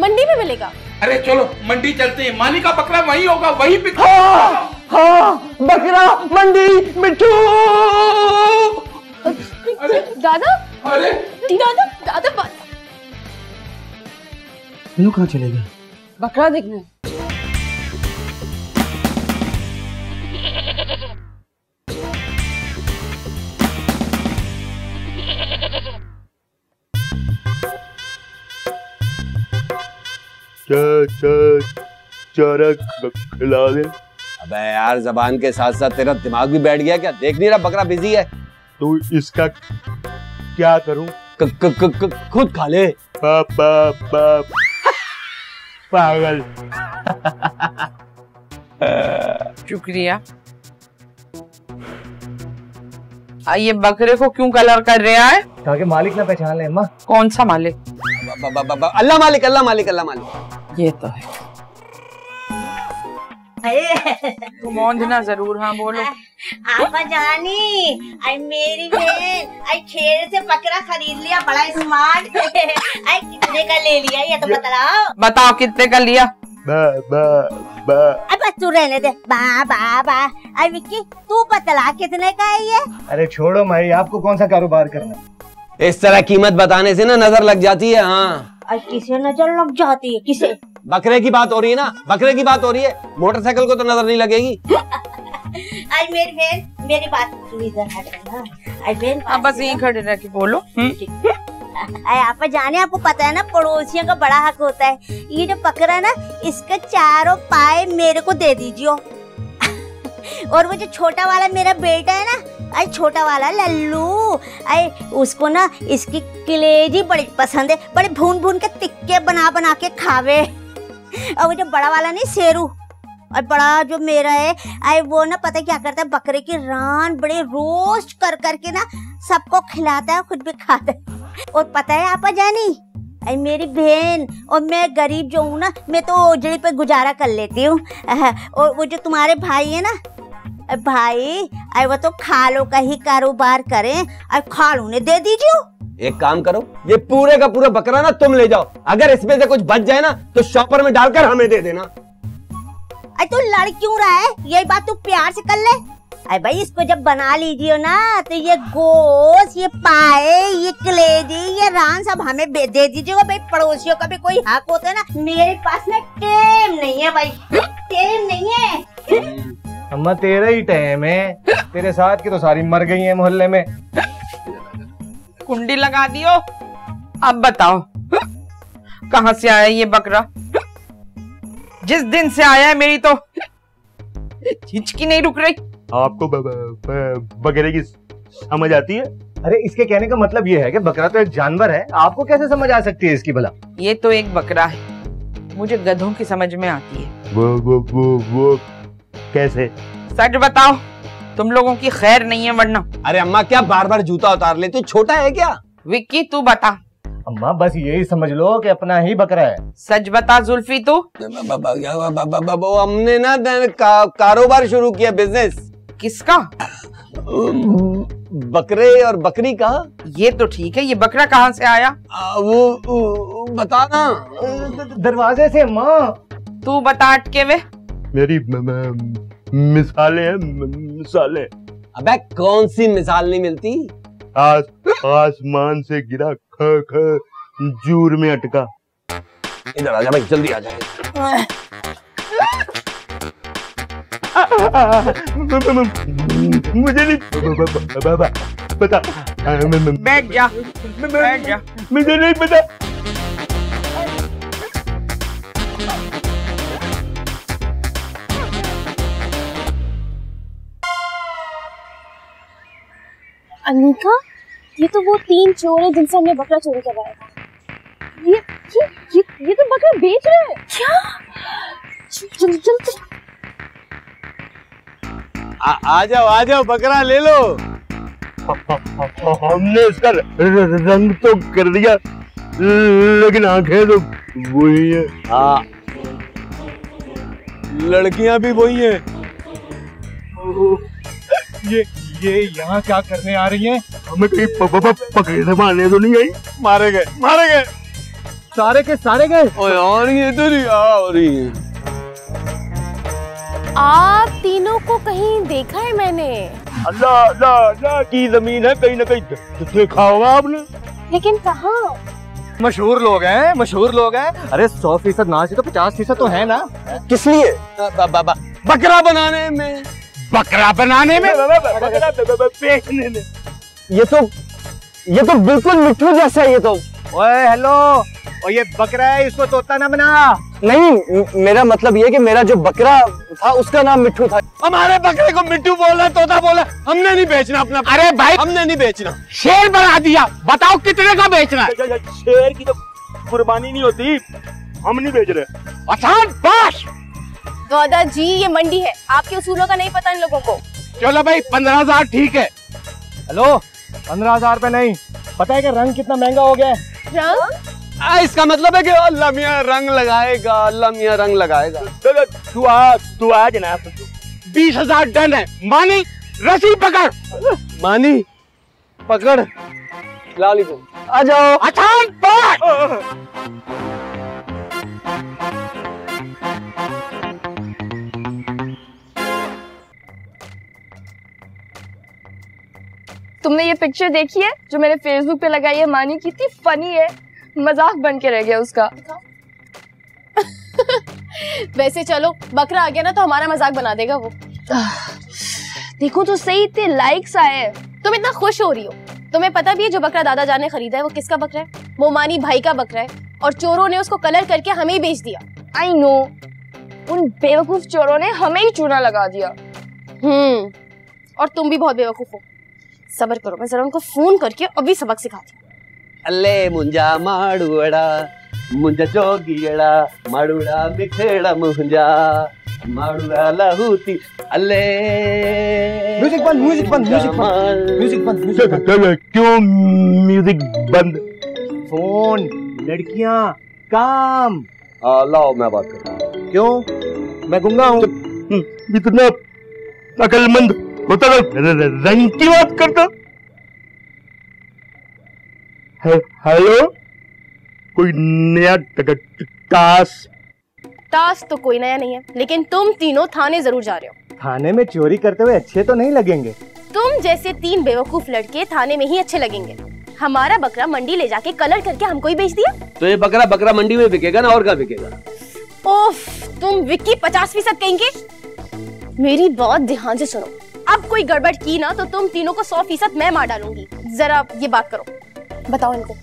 मंडी में मिलेगा। अरे चलो मंडी चलते हैं, मानी का बकरा वही होगा, वही बिका। हाँ, हाँ, बकरा मंडी मिठू। अरे दादा, अरे दादा, दादा ये कहाँ चले गए? बकरा देखने। खिला दे। अबे यार जबान के साथ साथ तेरा दिमाग भी बैठ गया क्या? देख नहीं रहा बकरा बिजी है। तो इसका क्या करूं? खुद खा ले। पागल। शुक्रिया। ये बकरे को क्यों कलर कर रहा है? ताकि मालिक ना पहचान ले। माँ कौन सा मालिक? अल्लाह मालिक, अल्लाह मालिक, अल्लाह मालिक। ये तो है। मोंधना जरूर। हाँ बोलो। आपा जानी, आई मेरी बहन, आई खेड़े से बकरा खरीद लिया, बड़ा स्मार्ट। आई कितने का ले लिया ये तो बताओ। बताओ कितने का लिया? अब तू रहने दे। बा बा बा। आई विक्की तू बतला कितने का है ये? अरे छोड़ो भाई, आपको कौन सा कारोबार करना? इस तरह कीमत बताने से ना नजर लग जाती है। हाँ किसे नजर लग जाती है? किसे? बकरे की बात हो रही है ना, बकरे की बात हो रही है, मोटरसाइकिल को तो नजर नहीं लगेगी। आज मेरी बहन मेरी बात इधर ना, बस यहीं खड़े रह के बोलो। आप जाने आपको पता है ना पड़ोसियों का बड़ा हक होता है। ये जो बकरा ना इसके चारों पाए मेरे को दे दीजिए। और वो जो छोटा वाला मेरा बेटा है ना, अरे छोटा वाला लल्लू, अरे उसको ना इसकी कलेजी बड़ी पसंद है, बड़े भून भून के तिक्के बना बना के खावे। और वो जो बड़ा वाला नहीं शेरू, और बड़ा जो मेरा है, अरे वो ना पता क्या करता है, बकरे की रान बड़े रोस्ट कर करके ना सबको खिलाता है, खुद भी खाता है। और पता है आपा जानी, अरे मेरी बहन और मैं गरीब जो हूँ ना, मैं तो ओझड़ी पे गुजारा कर लेती हूँ। और वो जो तुम्हारे भाई है ना भाई, अरे वो तो खालो का ही कारोबार करें, अरे खालो ने दे दीजिए। एक काम करो, ये पूरे का पूरा बकरा ना तुम ले जाओ, अगर इसमें से कुछ बच जाए ना तो शॉपर में डालकर हमें दे देना। अरे तू लड़ क्यों रहा है? यही बात तू प्यार से कर ले। अरे भाई इसको जब बना लीजिए ना तो ये गोश्त, ये पाए, ये कलेजी, ये रान सब हमें दे दीजिएगा। भाई पड़ोसियों का भी कोई हक होता है ना। मेरे पास ना टेम नहीं है भाई, टेम नहीं है। अम्मा तेरा ही टाइम है, तेरे साथ की तो सारी मर गई है मोहल्ले में। कुंडी लगा दियो। अब बताओ कहाँ से आया ये बकरा? जिस दिन से आया है मेरी तो हिचकी नहीं रुक रही। आपको बकरे की समझ आती है? अरे इसके कहने का मतलब ये है कि बकरा तो एक जानवर है, आपको कैसे समझ आ सकती है इसकी भला? ये तो एक बकरा है, मुझे गधों की समझ में आती है। वो कैसे? सच बताओ, तुम लोगों की खैर नहीं है वरना। अरे अम्मा क्या बार बार जूता उतार लेते हो, छोटा है क्या? विक्की तू बता। अम्मा बस यही समझ लो कि अपना ही बकरा है। सच बता जुल्फी तू। हमने ना कारोबार शुरू किया, बिजनेस। किसका? बकरे और बकरी का। ये तो ठीक है, ये बकरा कहाँ से आया? वो बताना। दरवाजे से। माँ तू बता अटके हुए। मेरी मिसालें। अबे कौन सी मिसाल नहीं मिलती? आसमान से गिरा खर खर जूर में अटका। इधर आजा भाई, जल्दी आजा। मुझे नहीं पता, बैठ जा, मुझे नहीं पता। अनीका, ये तो वो 3 चोर हैं जिनसे हमने बकरा चोरी करवाया था। ये तो बकरा बेच रहे हैं। क्या? चल चल चल। आ जाओ बकरा ले लो। हमने इसका रंग तो कर दिया, लेकिन आंखें तो वही है। हाँ, लड़कियां भी वही हैं। ये यहाँ क्या करने आ रही हैं? हमें कहीं पकड़ने मारने तो नहीं आई? मारे गए, मारे गए, सारे के सारे गए। और ये तो नहीं आ रही। आप तीनों को कहीं देखा है मैंने? अल्लाह अल्लाह अल्लाह की जमीन है, कहीं ना कहीं देखा होगा आपने। लेकिन कहाँ? मशहूर लोग हैं, मशहूर लोग हैं। अरे 100% ना से तो 50% तो है ना। किस लिए? बकरा बनाने में। बकरा बनाने में? बेचने में। ये तो बिल्कुल मिट्ठू जैसा है ये तो। ओए हेलो, और ये बकरा है, इसको तोता ना बना। नहीं, मेरा मतलब ये कि मेरा जो बकरा था उसका नाम मिट्ठू था। हमारे बकरे को मिट्ठू बोला, तोता बोला। हमने नहीं बेचना अपना। अरे भाई, हमने नहीं बेचना। शेर बना दिया, बताओ कितने का बेचना है? शेर की तो कुर्बानी नहीं होती, हम नहीं बेच रहे। अच्छा दादा जी, ये मंडी है, आपके उसूलों का नहीं पता इन लोगों को। चलो भाई 15,000 ठीक है। हेलो, 15,000 पे नहीं। पता है कि रंग कितना महंगा हो गया है? रंग? इसका मतलब है कि अल्लाह मियां रंग लगाएगा, अल्लाह मियां रंग लगाएगा। तू आ जनाब, 20,000 डन है। मानी रसी पकड़, मानी पकड़, लाली को आ जाओ। अच्छा तुमने ये पिक्चर देखी है जो मैंने फेसबुक पे लगाई है मानी की? इतनी फनी है, मजाक बन के रह गया उसका। वैसे चलो, बकरा आ गया ना तो हमारा मजाक बना देगा वो। देखो तो सही, इतने लाइक्स आए। तुम इतना खुश हो रही हो। तुम्हें पता भी है जो बकरा दादा जान ने खरीदा है वो किसका बकरा है? वो मानी भाई का बकरा है, और चोरों ने उसको कलर करके हमें ही बेच दिया। आई नो, उन बेवकूफ चोरों ने हमें ही चूना लगा दिया। और तुम भी बहुत बेवकूफ हो। सबर करो, मैं जरा उनको फोन करके अभी सबक सिखाती हूँ। अल्ले मुंजा माड़ूड़ा, मुंजा जोगीड़ा, माड़ूड़ा बिखेड़ा, मुंजा माड़ूड़ा लहूती। अल्ले म्यूजिक बंद, म्यूजिक बंद, म्यूजिक बंद, म्यूजिक बंद, म्यूजिक बंद। क्यों म्यूजिक बंद? फोन, लड़कियाँ, काम। लाओ मैं बात करूँ। क्यों? मैं गूंगा हूँ। इतना अकलमंद होता रंग की बात करता। हेलो, कोई नया टास्क तो कोई नया नहीं है, लेकिन तुम तीनों थाने जरूर जा रहे हो। थाने में चोरी करते हुए अच्छे तो नहीं लगेंगे। तुम जैसे 3 बेवकूफ लड़के थाने में ही अच्छे लगेंगे। हमारा बकरा मंडी ले जाके कलर करके हमको ही बेच दिया। तो ये बकरा मंडी में बिकेगा ना, और कहाँ बिकेगा? ओफ, तुम विक्की 50% कहेंगे। मेरी बात ध्यान से सुनो, अब कोई गड़बड़ की ना तो तुम तीनों को 100% मैं मार डालूंगी। जरा ये बात करो, बताओ इनको।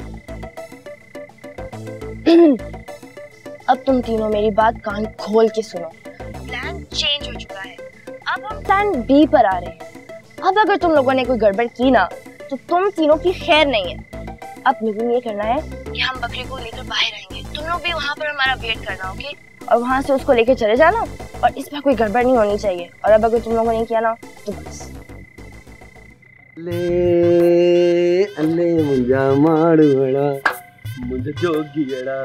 अब तुम तीनों मेरी बात कान खोल के सुनो। प्लान चेंज हो चुका है, अब हम प्लान बी पर आ रहे हैं। अब अगर तुम लोगों ने कोई गड़बड़ की ना तो तुम तीनों की खैर नहीं है। अब मुझे ये करना है कि हम बकरे को लेकर बाहर आएंगे, तुम लोग भी वहाँ पर हमारा वेट करना, ओके? और वहाँ से उसको लेके चले जाना, और इस पर कोई गड़बड़ नहीं होनी चाहिए। और अब अगर तुम लोगों ने किया ना तो बस। ले अल्ले मुंजा माड़ूड़ा, मुंजा जोगीड़ा,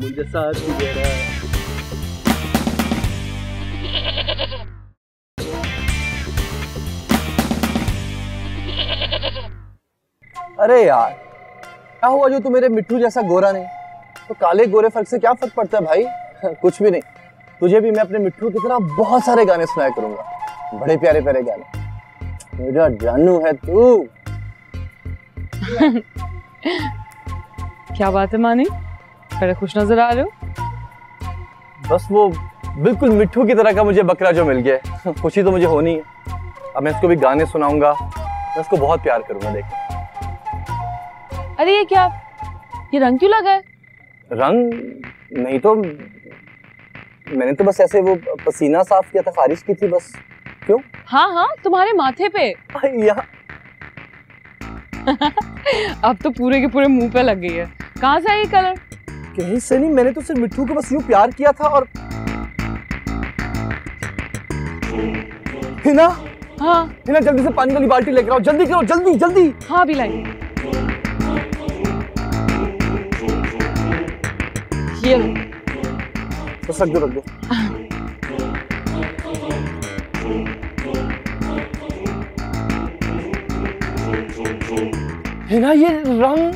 मुंजा साथीड़ा। अरे यार, क्या हुआ जो तू मेरे मिट्ठू जैसा गोरा नहीं? तो काले गोरे फर्क से क्या फर्क पड़ता है भाई? कुछ भी नहीं। तुझे भी मैं अपने मिट्ठू की तरह बहुत सारे गाने सुनाया करूंगा, बड़े प्यारे प्यारे गाने। मेरा जानू है तू। क्या बात है मानी, बड़े खुश नजर आ रहे हो। बस वो बिल्कुल मिट्ठू की तरह का मुझे बकरा जो मिल गया। खुशी तो मुझे होनी है। अब मैं इसको भी गाने सुनाऊंगा, मैं इसको बहुत प्यार करूंगा। देख, अरे ये क्या, ये रंग क्यों लगा है? रंग नहीं तो मैंने तो बस ऐसे वो पसीना साफ किया था, खारिश की थी बस। क्यों? हाँ हाँ, तुम्हारे माथे पे। अब तो पूरे के पूरे मुंह पे लग गई है। कहाँ से आई कलर? कहीं से नहीं, मैंने तो सिर्फ मिट्ठू को बस यूं प्यार किया था और हिना। हाँ हिना, जल्दी से पानी वाली बाल्टी लेकर आओ, जल्दी करो, जल्दी जल्दी। हाँ भी लाई। ये बस रख दो, रख दो। हिना ये रंग,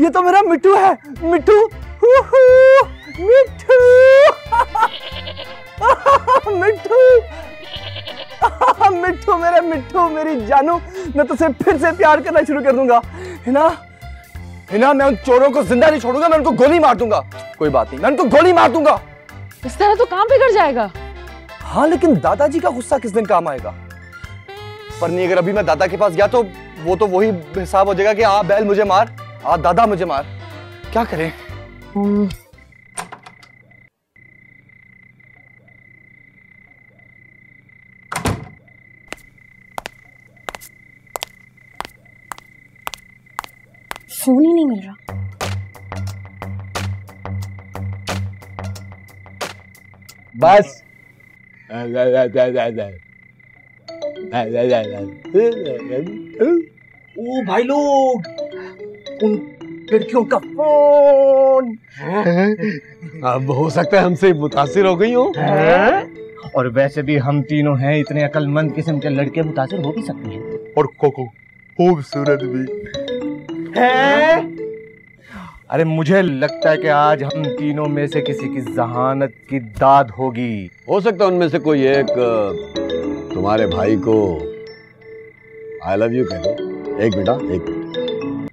ये तो मेरा मिट्टू है। मिट्टू मिट्टू मिट्टू मिट्टू, मेरा मिट्टू, मेरी जानू, मैं तुझसे फिर से प्यार करना शुरू कर दूंगा। हिना हिना, मैं उन चोरों को जिंदा नहीं छोड़ूंगा, मैं उनको गोली मार दूंगा। कोई बात नहीं, मैं उनको गोली मार दूंगा। इस तरह तो काम बिगड़ जाएगा। हाँ लेकिन दादाजी का गुस्सा किस दिन काम आएगा? पर नहीं, अगर अभी मैं दादा के पास गया तो वही हिसाब हो जाएगा कि आ बैल मुझे मार, आ दादा मुझे मार। क्या करें? फोन ही नहीं मिल रहा। बस ओ भाई लोग, उन लड़कियों का फोन। अब हो सकता है हमसे मुतासिर हो गई हो, और वैसे भी हम तीनों हैं इतने अकलमंद किस्म के लड़के, मुतासिर हो भी सकते हैं और खूबसूरत भी है। अरे मुझे लगता है कि आज हम तीनों में से किसी की जहानत की दाद होगी। हो सकता है उनमें से कोई एक तुम्हारे भाई को आई लव यू कह दो। एक बेटा, एक।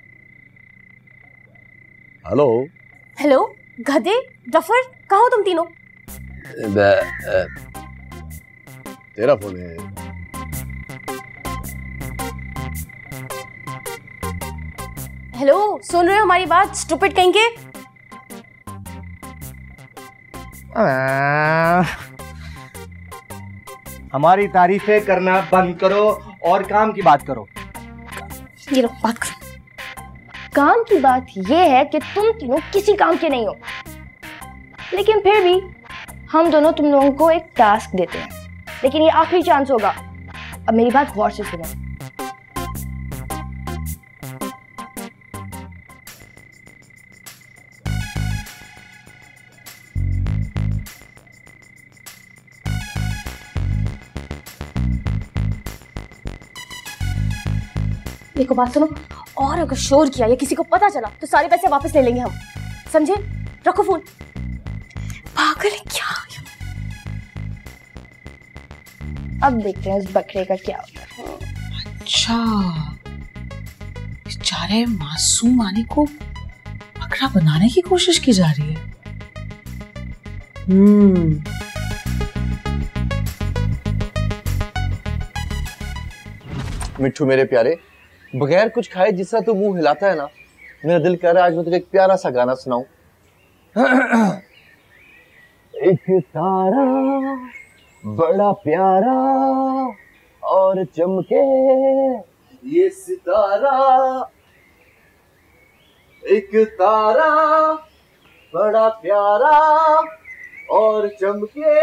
हेलो हेलो, गधे डफर, कहाँ हो तुम तीनों? तेरा फोन है। हेलो, सुन रहे हो हमारी बात, स्टूपिड कहीं के? हमारी तारीफें करना बंद करो और काम की बात करो। ये लो बात करो। काम की बात ये है कि तुम तीनों किसी काम के नहीं हो, लेकिन फिर भी हम दोनों तुम लोगों को एक टास्क देते हैं, लेकिन ये आखिरी चांस होगा। अब मेरी बात गौर से सुनो। देखो बात सुनो, और अगर शोर किया या किसी को पता चला तो सारे पैसे वापस ले लेंगे हम, समझे? रखो फोन। पागल है क्या? अब देखते हैं उस बकरे का क्या होता है। अच्छा, बेचारे मासूम आने को बकरा बनाने की कोशिश की जा रही है। मिट्ठू मेरे प्यारे, बगैर कुछ खाए जिस तरह तू मुंह हिलाता है ना, मेरा दिल कर रहा है आज मैं तुझे एक प्यारा सा गाना सुनाऊं। एक तारा बड़ा प्यारा और चमके ये सितारा, एक तारा बड़ा प्यारा और चमके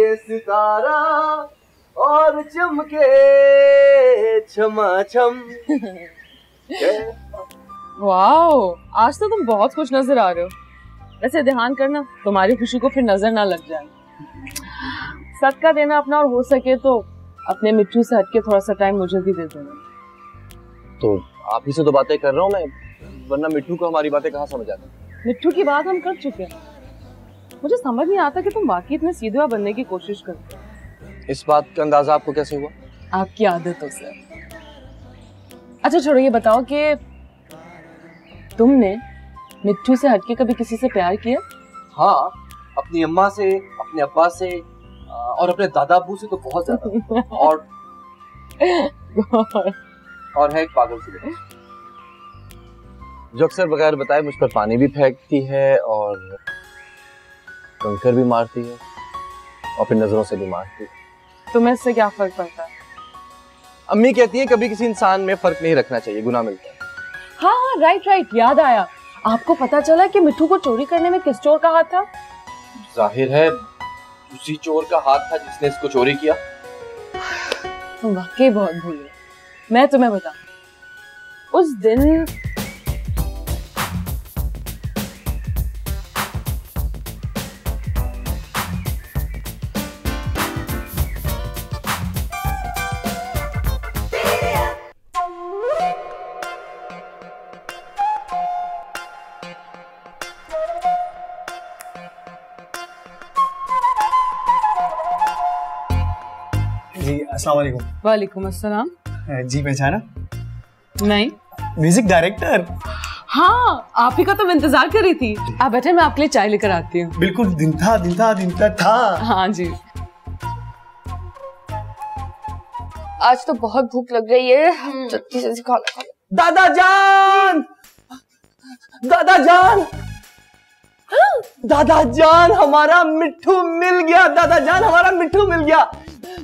ये सितारा, और चमके छमा छम। वाओ, आज तो तुम बहुत खुश नजर आ रहे हो। वैसे ध्यान करना तुम्हारी खुशी को फिर नजर ना लग जाए। सदका देना अपना, और हो सके तो अपने मिट्टू से हटके थोड़ा सा टाइम मुझे भी दे देना। तो आप ही से तो बातें कर रहा हूँ मैं, वरना मिट्टू को हमारी बातें कहाँ समझ आती। मिट्टू की बात हम कर चुके हैं। मुझे समझ नहीं आता कि तुम वाकई इतने सीधे बनने की कोशिश करते हो। इस बात का अंदाजा आपको कैसे हुआ? आपकी आदतों से। अच्छा छोड़ो, ये बताओ कि तुमने मिट्ठू से हटके कभी किसी से प्यार किया? हाँ, अपनी अम्मा से, अपने अब्बा से और अपने दादा अबू से तो बहुत ज्यादा। और है एक पागल सी लड़की जो अक्सर बगैर बताए मुझ पर पानी भी फेंकती है और कंकर भी मारती है और फिर नजरों से भी मारती है। तुम्हें इससे क्या फर्क पड़ता है? अम्मी कहती है कभी किसी इंसान में फर्क नहीं रखना चाहिए, गुनाह मिलता है। हाँ, राइट, याद आया। आपको पता चला कि मिट्ठू को चोरी करने में किस चोर का हाथ था? जाहिर है उसी चोर का हाथ था जिसने इसको चोरी किया। तुम वाकई बहुत भूले। मैं तुम्हें बता, उस दिन वालेकुम अस्सलाम। जी पहचाना? नहीं। Music director? हाँ, आप ही का तो मैं इंतजार कर रही थी। आप बैठे, मैं आपके लिए चाय लेकर आती हूँ। बिल्कुल, दिन था। हाँ जी, आज तो बहुत भूख लग रही है, जल्दी से खा लो। दादा जान हमारा मिट्ठू मिल गया।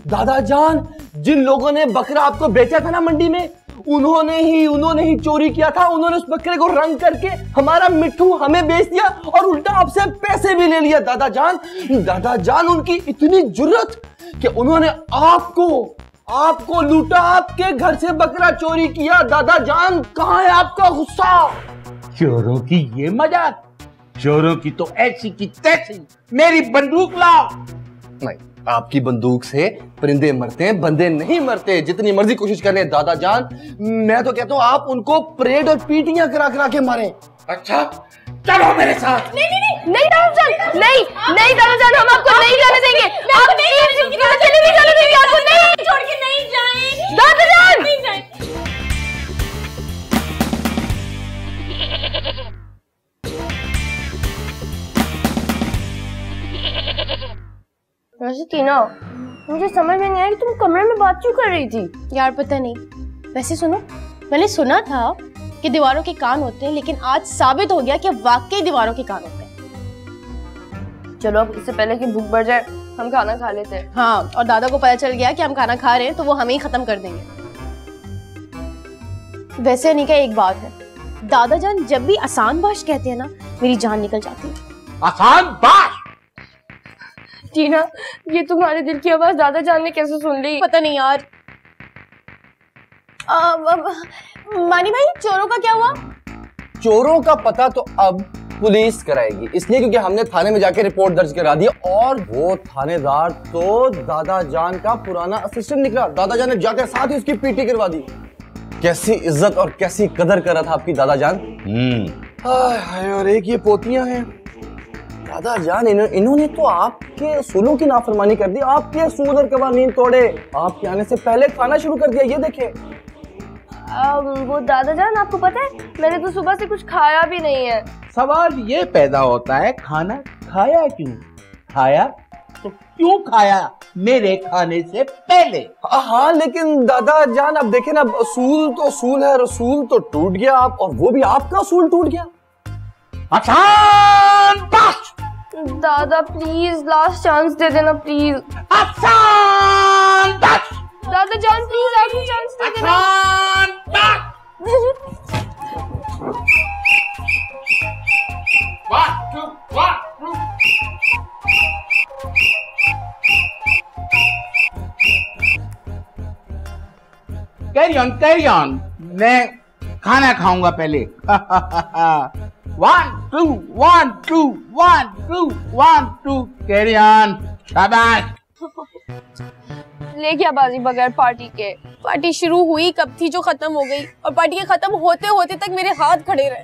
दादा जान, जिन लोगों ने बकरा आपको बेचा था ना मंडी में, उन्होंने ही चोरी किया था। उन्होंने उस बकरे को रंग करके हमारा मिट्ठू हमें बेच दिया और उल्टा आपसे पैसे भी ले लिया। दादा जान उनकी इतनी जुर्रत कि उन्होंने आपको लूटा, आपके घर से बकरा चोरी किया। दादा जान, कहाँ है आपका गुस्सा? चोरों की ये मजाक, चोरों की तो ऐसी की तैसी। मेरी बंदूक लाओ। नहीं, आपकी बंदूक से परिंदे मरते हैं, बंदे नहीं मरते। जितनी मर्जी कोशिश कर ले दादा जान, मैं तो कहता हूँ आप उनको परेड और पीटियां करा के मारें। अच्छा, चलो मेरे साथ। नहीं दादा जान, हम आपको नहीं जाने देंगे। आप नहीं छोड़ के नहीं जाएंगे। दादा जान, रशीना, मुझे समझ में नहीं आया कि तुम कमरे में बात क्यों कर रही थी। यार पता नहीं। वैसे सुनो, मैंने सुना था कि दीवारों के कान होते हैं, लेकिन आज साबित हो गया कि वाकई दीवारों के कान होते हैं। चलो, अब इससे पहले कि भूख बढ़ जाए हम खाना खा लेते हैं। हाँ, और दादा को पता चल गया कि हम खाना खा रहे हैं तो वो हमें ही खत्म कर देंगे। वैसे अनिका, एक बात है, दादा जान जब भी आसान बाश कहते हैं ना, मेरी जान निकल जाती है। आसान बाश? टीना, ये तुम्हारे दिल की आवाज दादा जान ने कैसे सुन ली? पता नहीं यार। मानी भाई, चोरों का क्या हुआ? चोरों का पता तो अब पुलिस कराएगी, इसलिए क्योंकि हमने थाने में जाके रिपोर्ट दर्ज करा दी और वो थानेदार तो दादा जान का पुराना असिस्टेंट निकला। दादा जान ने जाकर साथ ही उसकी पीटी करवा दी। कैसी इज्जत और कैसी कदर कर रहा था आपकी दादा जान। और एक ये पोतियां हैं दादा जान, इन्होंने तो आपके असूलों की नाफरमानी कर दी। आपके असूल और कवानीन तोड़े, आपके आने से पहले खाना शुरू कर दिया। ये देखे वो दादा जान, आपको पता है मैंने तो सुबह से कुछ खाया भी नहीं है। सवाल ये पैदा होता है, खाना खाया क्यों? खाया तो क्यों खाया? मेरे खाने से पहले। हाँ, लेकिन दादा जान अब देखे ना, असूल तो असूल है, रसूल तो टूट गया आप, और वो भी आपका असूल टूट गया। दादा प्लीज, लास्ट चांस दे देना प्लीज। दादा जान प्लीज, आखिरी चांस दे देना। Carry on. मैं खाना खाऊंगा पहले। 1 2 1 2 1 2 1 2। कैरी ऑन, शाबाश। ले गया बाजी बगैर पार्टी के। पार्टी शुरू हुई कब थी जो खत्म हो गई, और पार्टी के खत्म होते होते तक मेरे हाथ खड़े रहे।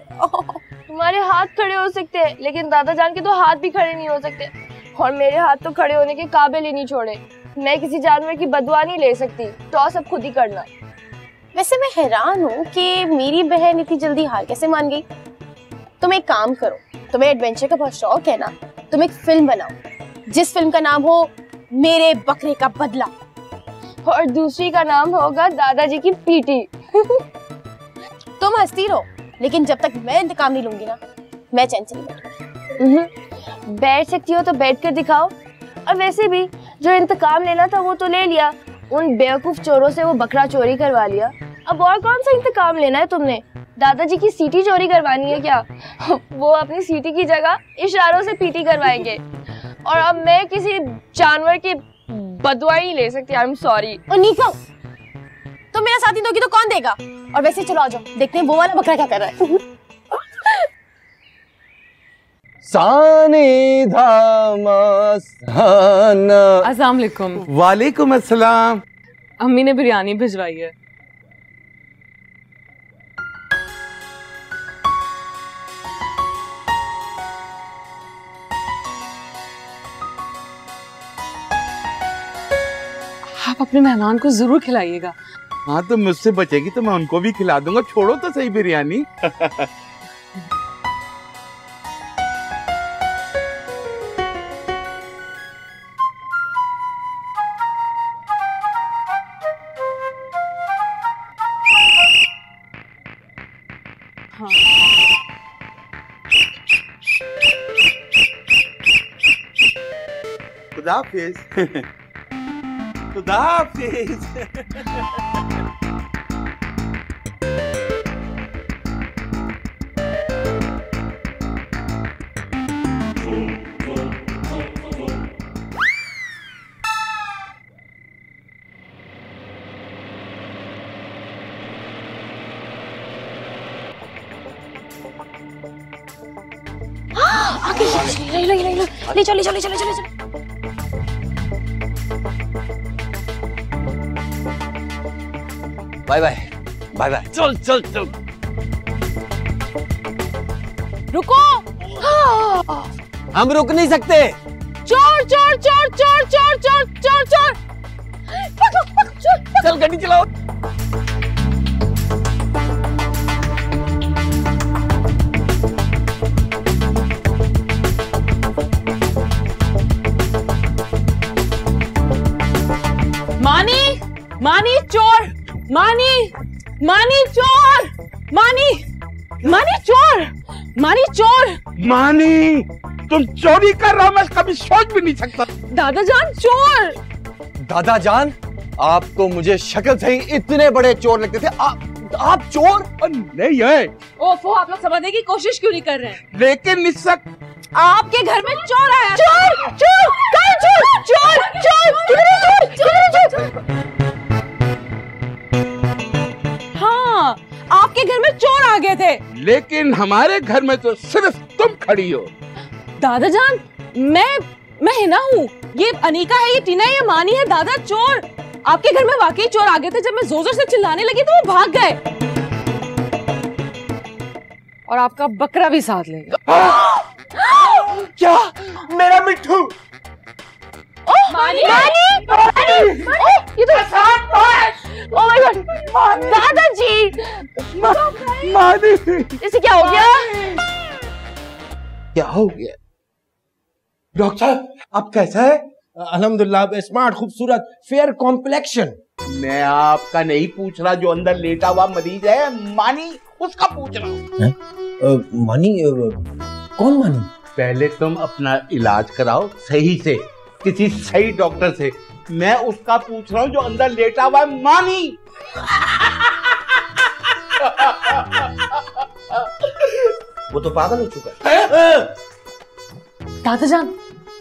तुम्हारे हाथ खड़े हो सकते हैं, लेकिन दादा जान के तो हाथ भी खड़े नहीं हो सकते, और मेरे हाथ तो खड़े होने के काबिल ही नहीं छोड़े। मैं किसी जानवर की बदवा नहीं ले सकती, तो सब खुद ही करना। वैसे मैं हैरान हूँ कि मेरी बहन इतनी जल्दी हार कैसे मान गई। तुम एक काम करो, तुम्हें एडवेंचर का बहुत शौक है ना, तुम एक फिल्म बनाओ जिस फिल्म का नाम हो मेरे बकरे का बदला और दूसरी का नाम होगा दादाजी की पीटी। तुम हंसती रहो, लेकिन जब तक मैं इंतकाम नहीं लूंगी ना, मैं चैन से नहीं बैठूंगी। बैठ सकती हो तो बैठ कर दिखाओ, और वैसे भी जो इंतकाम लेना था वो तो ले लिया, उन बेवकूफ चोरों से वो बकरा चोरी करवा लिया, अब और कौन सा इंतकाम लेना है तुमने? दादाजी की सीटी चोरी करवानी है क्या? वो अपनी सीटी की जगह इशारों से पीटी करवाएंगे, और अब मैं किसी जानवर के बदवाई ले सकती। I am sorry. नीको, तुम मेरा साथ नहीं दोगी तो कौन देगा? और वैसे चलो आ जाओ, देखते हैं वो वाला बकरा क्या कर रहा है। सानी धामासाना। अस्सलाम वालेकुम। वालेकुम अस्सलाम। अम्मी ने बिरयानी भिजवाई है। आप अपने मेहमान को जरूर खिलाइएगा। हाँ तो मुझसे बचेगी तो मैं उनको भी खिला दूंगा, छोड़ो तो सही बिरयानी। खुदाफिज। ले चलो ले चलो ले चलो ले चलो। Bye bye bye bye. चल चल चल रुको। हाँ। हम रुक नहीं सकते। चोर चोर चोर चोर चोर चोर चोर चोर। पकड़ो पकड़ो। चल गाड़ी चलाओ। मानी मानी चोर, मानी मानी चोर, मानी मानी चोर, मानी चोर, मानी तुम चोरी कर रहा, मैं कभी सोच भी नहीं सकता। दादा जान चोर। दादा जान, आप तो मुझे शक्ल से ही इतने बड़े चोर लगते थे। आप चोर नहीं है। ओफो, आप लोग समझने की कोशिश क्यों नहीं कर रहे हैं? लेकिन इस वक्त आपके घर में चोर आया। चोर चोर चोर चोर चोर चोर चोर। आपके घर में चोर आ गए थे, लेकिन हमारे घर में तो सिर्फ तुम खड़ी हो। दादा जान, मैं हिना हूँ, ये अनीका है, ये टीना है, ये मानी है। दादा चोर, आपके घर में वाकई चोर आ गए थे। जब मैं जोर जोर से चिल्लाने लगी तो वो भाग गए, और आपका बकरा भी साथ ले गया। क्या मेरा मिट्ठू? मानी मानी मानी, ये तो ओह माय गॉड। दादाजी मानी, इसे क्या हो गया? क्या हो गया? डॉक्टर साहब आप कैसा है? अल्हम्दुलिल्लाह, स्मार्ट, खूबसूरत, फेयर कॉम्प्लेक्शन। मैं आपका नहीं पूछ रहा, जो अंदर लेटा हुआ मरीज है मानी, उसका पूछ रहा हूँ। मानी कौन? मानी पहले तुम अपना इलाज कराओ सही से, किसी सही डॉक्टर से। मैं उसका पूछ रहा हूँ जो अंदर लेटा हुआ है मानी। वो तो पागल हो चुका है। दादा जान,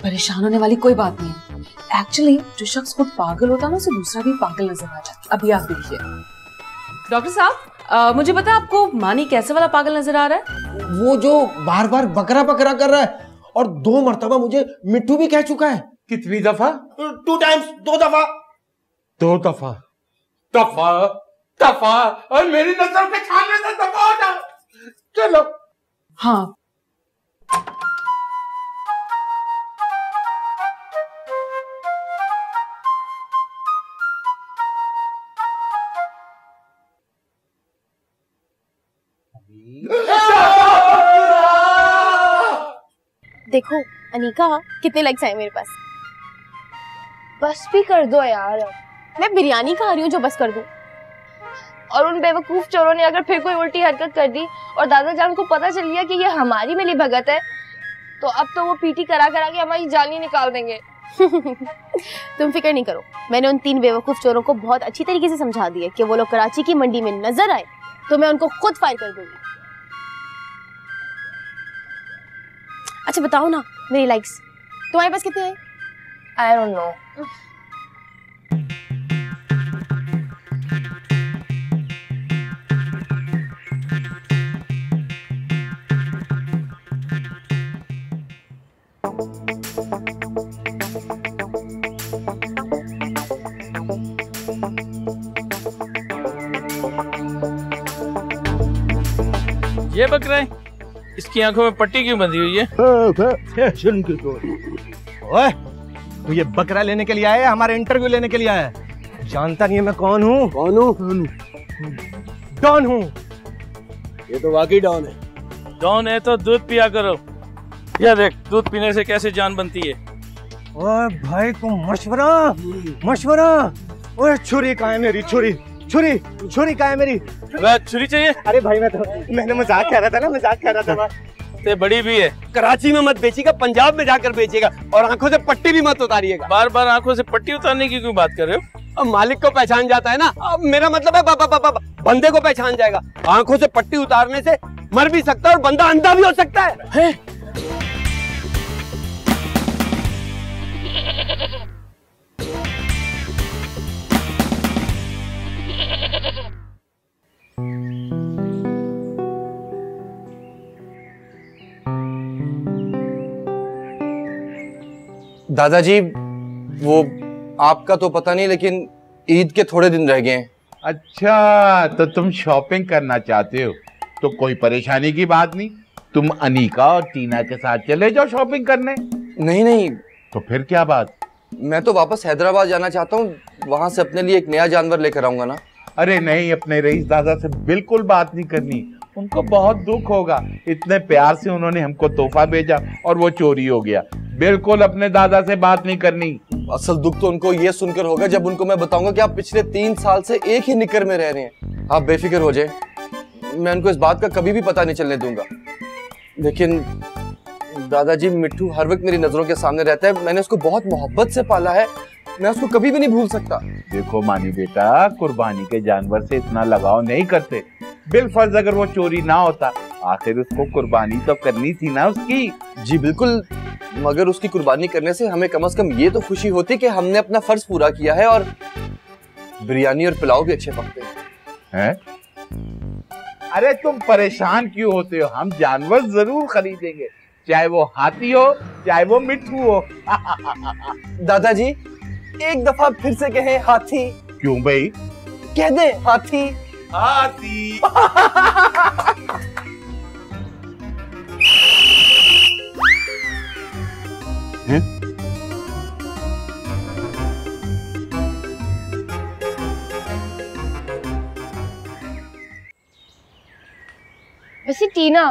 परेशान होने वाली कोई बात नहीं है। एक्चुअली जो शख्स खुद पागल होता है ना, उसे दूसरा भी पागल नजर आ जाता है। अभी आप देखिए। डॉक्टर साहब, मुझे पता आपको मानी कैसे वाला पागल नजर आ रहा है? वो जो बार बार बकरा बकरा कर रहा है, और 2 मरतबा मुझे मिट्टू भी कह चुका है। कितनी दफा? 2 टाइम्स। 2 दफा। 2 दफा। दफा दफा, और मेरी नजर के सामने से दफा हो जाओ। चलो। हाँ देखो अनीका कितने लाइक्स आए मेरे पास। बस भी कर दो यार, मैं बिरयानी खा रही हूँ जो बस कर दूँ। और उन बेवकूफ चोरों ने अगर फिर कोई उल्टी हरकत कर दी और दादा जान को पता चल गया कि ये हमारी मिली भगत है, तो अब तो वो पीटी करा करा के हमारी जान ही निकाल देंगे। तुम फिक्र नहीं करो, मैंने उन तीन बेवकूफ चोरों को बहुत अच्छी तरीके से समझा दिया कि वो लोग कराची की मंडी में नजर आए तो मैं उनको खुद फायर कर दूंगी। अच्छा बताओ ना, मेरी लाइक्स तुम्हारे पास कितने हैं? I don't know. ये बकरा है, इसकी आंखों में पट्टी क्यों बंधी हुई है? फैशन की तो। ओए, तू ये बकरा लेने के लिए आया है, हमारे इंटरव्यू लेने के लिए आया है? जानता नहीं है मैं कौन हूँ? कौन हूँ? डॉन हूँ। ये तो वाकई डॉन है। डॉन है तो दूध पिया करो, यह देख दूध पीने से कैसे जान बनती है। ओए भाई तुम मशवरा मशवरा। ओए छुरी कहाँ है मेरी छुरी? छुरी छुरी कहाँ है मेरी? छुरी चाहिए? अरे भाई मैं तो मैंने मजाक कर रहा था ना, मजाक कर रहा था। ते बड़ी भी है। कराची में मत बेचेगा, पंजाब में जाकर बेचेगा। और आंखों से पट्टी भी मत उतारिएगा। बार बार आंखों से पट्टी उतारने की क्यों बात कर रहे हो? अब मालिक को पहचान जाता है ना, अब मेरा मतलब है बंदे को पहचान जाएगा। आंखों से पट्टी उतारने से मर भी सकता है और बंदा अंधा भी हो सकता है। दादाजी वो आपका तो पता नहीं, लेकिन ईद के थोड़े दिन रह गए हैं। अच्छा तो तुम शॉपिंग करना चाहते हो, तो कोई परेशानी की बात नहीं, तुम अनीका और टीना के साथ चले जाओ शॉपिंग करने। नहीं नहीं। तो फिर क्या बात? मैं तो वापस हैदराबाद जाना चाहता हूँ, वहाँ से अपने लिए एक नया जानवर लेकर आऊँगा ना। अरे नहीं, अपने रईस दादा से बिल्कुल बात नहीं करनी, उनको बहुत दुख होगा। इतने प्यार से उन्होंने हमको तोहफा भेजा और वो चोरी हो गया। बिल्कुल अपने दादा से बात नहीं करनी। असल दुख तो उनको ये सुनकर होगा जब उनको मैं बताऊंगा कि आप पिछले 3 साल से एक ही निकर में रह रहे हैं। आप बेफिक्र हो जाए, मैं उनको इस बात का कभी भी पता नहीं चलने दूंगा। लेकिन दादाजी मिट्ठू हर वक्त मेरी नजरों के सामने रहता है, मैंने उसको बहुत मोहब्बत से पाला है, मैं उसको कभी भी नहीं भूल सकता। देखो मानी बेटा, कुर्बानी के जानवर से इतना लगाव नहीं करते। बिलफर्ज अगर वो चोरी ना होता, आखिर उसको कुर्बानी तो करनी थी ना उसकी। जी बिल्कुल, मगर उसकी कुर्बानी करने से हमें कम से कम ये तो खुशी होती कि हमने अपना फर्ज पूरा किया है। और बिरयानी और पुलाव भी अच्छे पकते हैं। अरे तुम परेशान क्यों होते हो, हम जानवर जरूर खरीदेंगे, चाहे वो हाथी हो चाहे वो मिट्ठू हो। दादाजी एक दफा फिर से कहे हाथी। क्यों भाई? कह दे हाथी हाथी। वैसे टीना,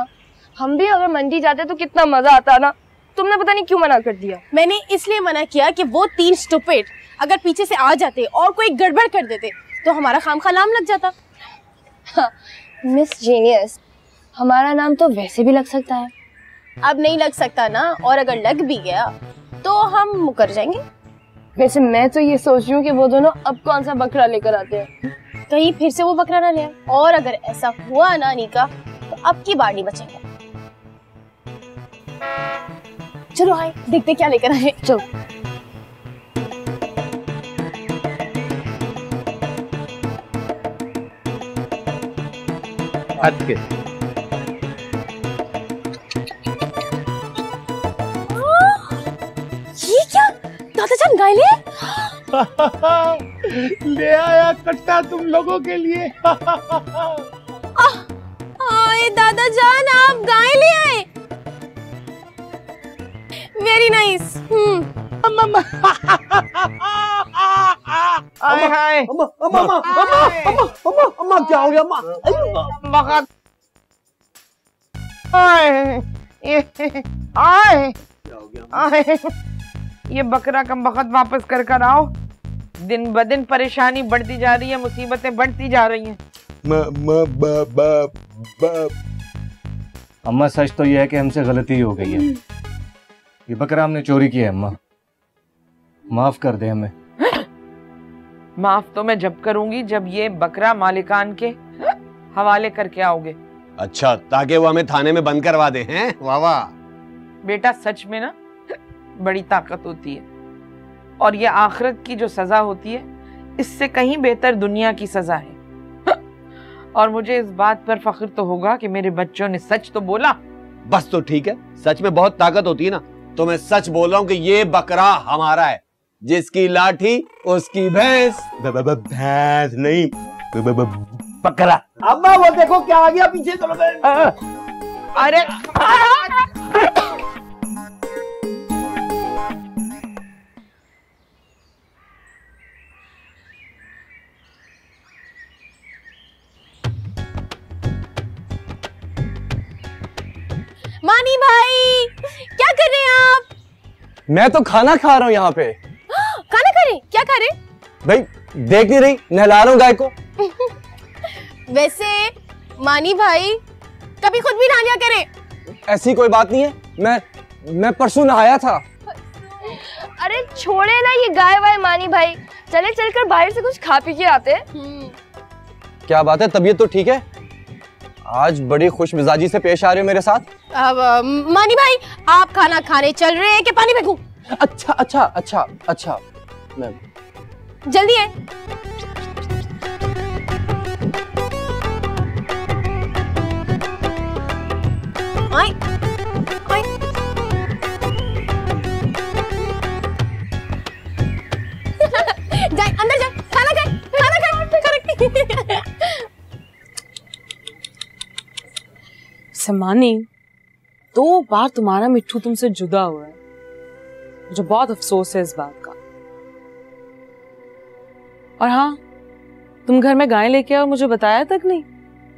हम भी अगर मंडी जाते तो कितना मजा आता ना, तुमने पता नहीं क्यों मना कर दिया। मैंने इसलिए मना किया कि वो 3 स्टूपिड अगर पीछे से आ जाते और कोई गड़बड़ कर देते तो हमारा खामखा नाम लग जाता। हाँ, मिस जीनियस हमारा नाम तो वैसे भी लग सकता है। अब नहीं लग सकता ना, और अगर लग भी गया तो हम मुकर जाएंगे। वैसे मैं तो ये सोच रही हूँ कि वो दोनों अब कौन सा बकरा लेकर आते हैं, कहीं फिर से वो बकरा ना ले। और अगर ऐसा हुआ ना अनीका, तो अब की बार नहीं बचेगा। चलो हाय देखते क्या लेकर आए। चलो हटके। ये क्या दादा जान गाय ले आया कट्टा तुम लोगों के लिए। आए दादा जान आप गाय ले आए, वेरी नाइस। हाय अम्मा अम्मा अम्मा अम्मा अम्मा अम्मा क्या हो गया अम्मा? हाय हाय ये बकरा कम वक्त वापस कर कर आओ। दिन ब दिन परेशानी बढ़ती जा रही है, मुसीबतें बढ़ती जा रही हैं। अम्मा सच तो यह है कि हमसे गलती हो गई है, ये बकरा हमने चोरी किया है। अम्मा माफ कर दे हमें। माफ तो मैं जब करूंगी जब ये बकरा मालिकान के हवाले करके आओगे। अच्छा, ताकि वो हमें थाने में बंद करवा दे हैं। वाह वाह बेटा, सच में ना बड़ी ताकत होती है, और ये आखिरत की जो सजा होती है इससे कहीं बेहतर दुनिया की सजा है। और मुझे इस बात पर फख्र तो होगा कि मेरे बच्चों ने सच तो बोला। बस तो ठीक है, सच में बहुत ताकत होती है ना, तो मैं सच बोल रहा हूँ कि ये बकरा हमारा है, जिसकी लाठी उसकी भैंस। भैंस नहीं, बकरा। अम्मा वो देखो क्या आ गया पीछे। अरे मानी भाई क्या कर रहे हैं आप? मैं तो खाना खा रहा हूँ यहाँ पे। खाना खा रहे? क्या खा रहे भाई? देख नहीं रही, नहला रहा हूँ गाय को। वैसे मानी भाई कभी खुद भी नहा करें। ऐसी कोई बात नहीं है, मैं परसों नहाया था। अरे छोड़े ना ये गाय वाय मानी भाई, चले चलकर बाहर से कुछ खा पी के आते हैं। क्या बात है, तबीयत तो ठीक है? आज बड़ी खुश मिजाजी से पेश आ रहे हो मेरे साथ। मानी भाई आप खाना खाने चल रहे हैं कि पानी फेंकूं? अच्छा अच्छा अच्छा अच्छा मैम, जल्दी है। आई, आई। जाए अंदर जाए, खाना खाए, खाना खाए। समानी, दो बार तुम्हारा मिट्ठू तुमसे जुदा हुआ है, मुझे बहुत अफसोस है इस बात का। और हाँ, तुम घर में गाय लेके आए और मुझे बताया तक नहीं।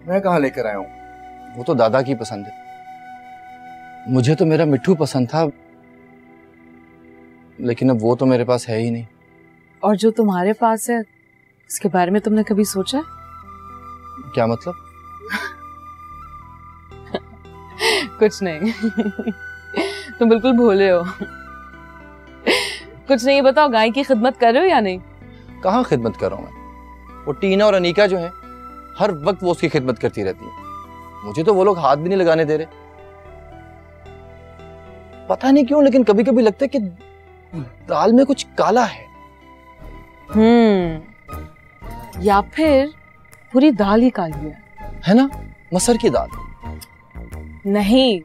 मैं कहाँ लेकर आया हूँ, वो तो दादा की पसंद है। मुझे तो मेरा मिट्ठू पसंद था, लेकिन अब वो तो मेरे पास है ही नहीं। और जो तुम्हारे पास है इसके बारे में तुमने कभी सोचा? क्या मतलब? कुछ नहीं। तुम बिल्कुल भोले हो। कुछ नहीं, बताओ गाय की खिदमत कर रहे हो या नहीं? कहाँ खिदमत कर रहा हूँ मैं, वो टीना और अनीका जो है हर वक्त वो उसकी खिदमत करती रहती है। मुझे तो वो लोग हाथ भी नहीं लगाने दे रहे, पता नहीं क्यों, लेकिन कभी कभी लगता है कि दाल में कुछ काला है। या फिर पूरी दाल ही काली है ना, मसर की दाल। नहीं,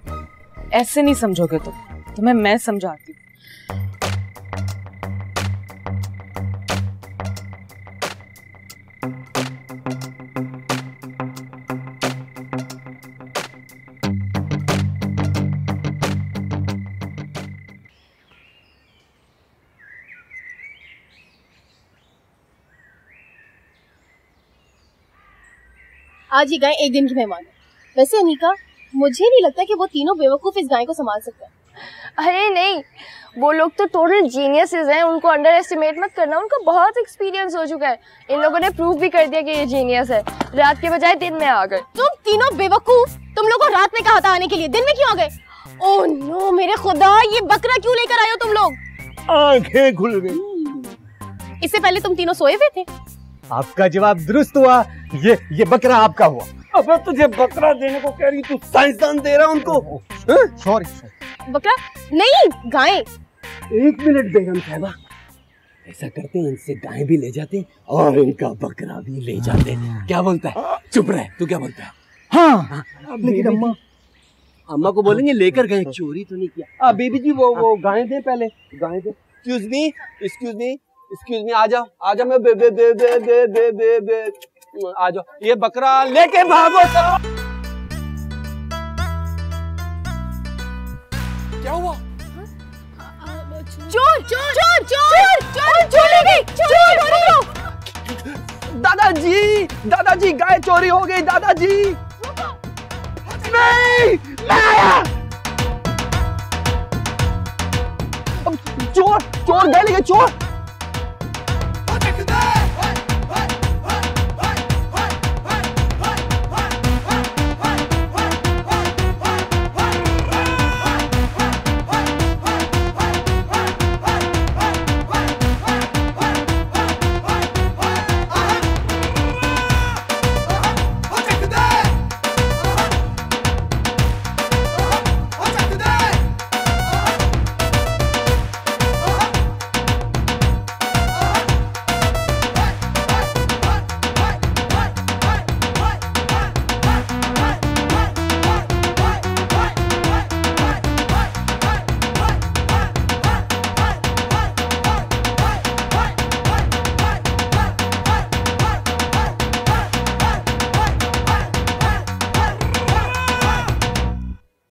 ऐसे नहीं समझोगे तुम, तो तुम्हें मैं समझाती हूँ। आज ही गाय एक दिन की मेहमान है। वैसे अनीका, मुझे नहीं लगता कि वो तीनों बेवकूफ इस गाय को संभाल सकते हैं। अरे नहीं, वो लोग तो टोटल जीनियसेस हैं, उनको अंडर एस्टिमेट मत करना। उनको बहुत एक्सपीरियंस हो चुका है, इन लोगों ने प्रूव भी कर दिया कि ये जीनियस है। रात के बजाय दिन में आ गए। तुम तीनों बेवकूफ, तुम लोगों को रात में कहा था आने के लिए, दिन में क्यों आ गए? ओह नो मेरे खुदा, ये बकरा क्यों लेकर आए हो तुम लोग? आंखें खुल गई। इससे पहले तुम तीनों सोए हुए थे। आपका जवाब दुरुस्त हुआ, ये बकरा आपका हुआ। अबे तुझे बकरा देने को कह रही, तू साइंसदान दे रहा उनको। सॉरी बकरा नहीं, गाय। एक मिनट बेगम साहबा, ऐसा करते हैं इनसे गाय भी ले जाते हैं और इनका बकरा भी ले जाते हैं। क्या बोलता है? चुप रहे, तू क्या बोलता है? हाँ, लेकिन अम्मा को बोलेंगे लेकर गए, चोरी तो नहीं किया। बेबी जी वो गाय दे, पहले गाय दे। एक्सक्यूज मी, आ जाओ आ जाओ, मैं आ जाओ, ये बकरा लेके भागो। क्या हुआ? चोर चोर चोर चोर चोर चोरी। दादाजी गाय चोरी हो गई। दादाजी नहीं, मैं आया। चोर गए, लेकिन चोर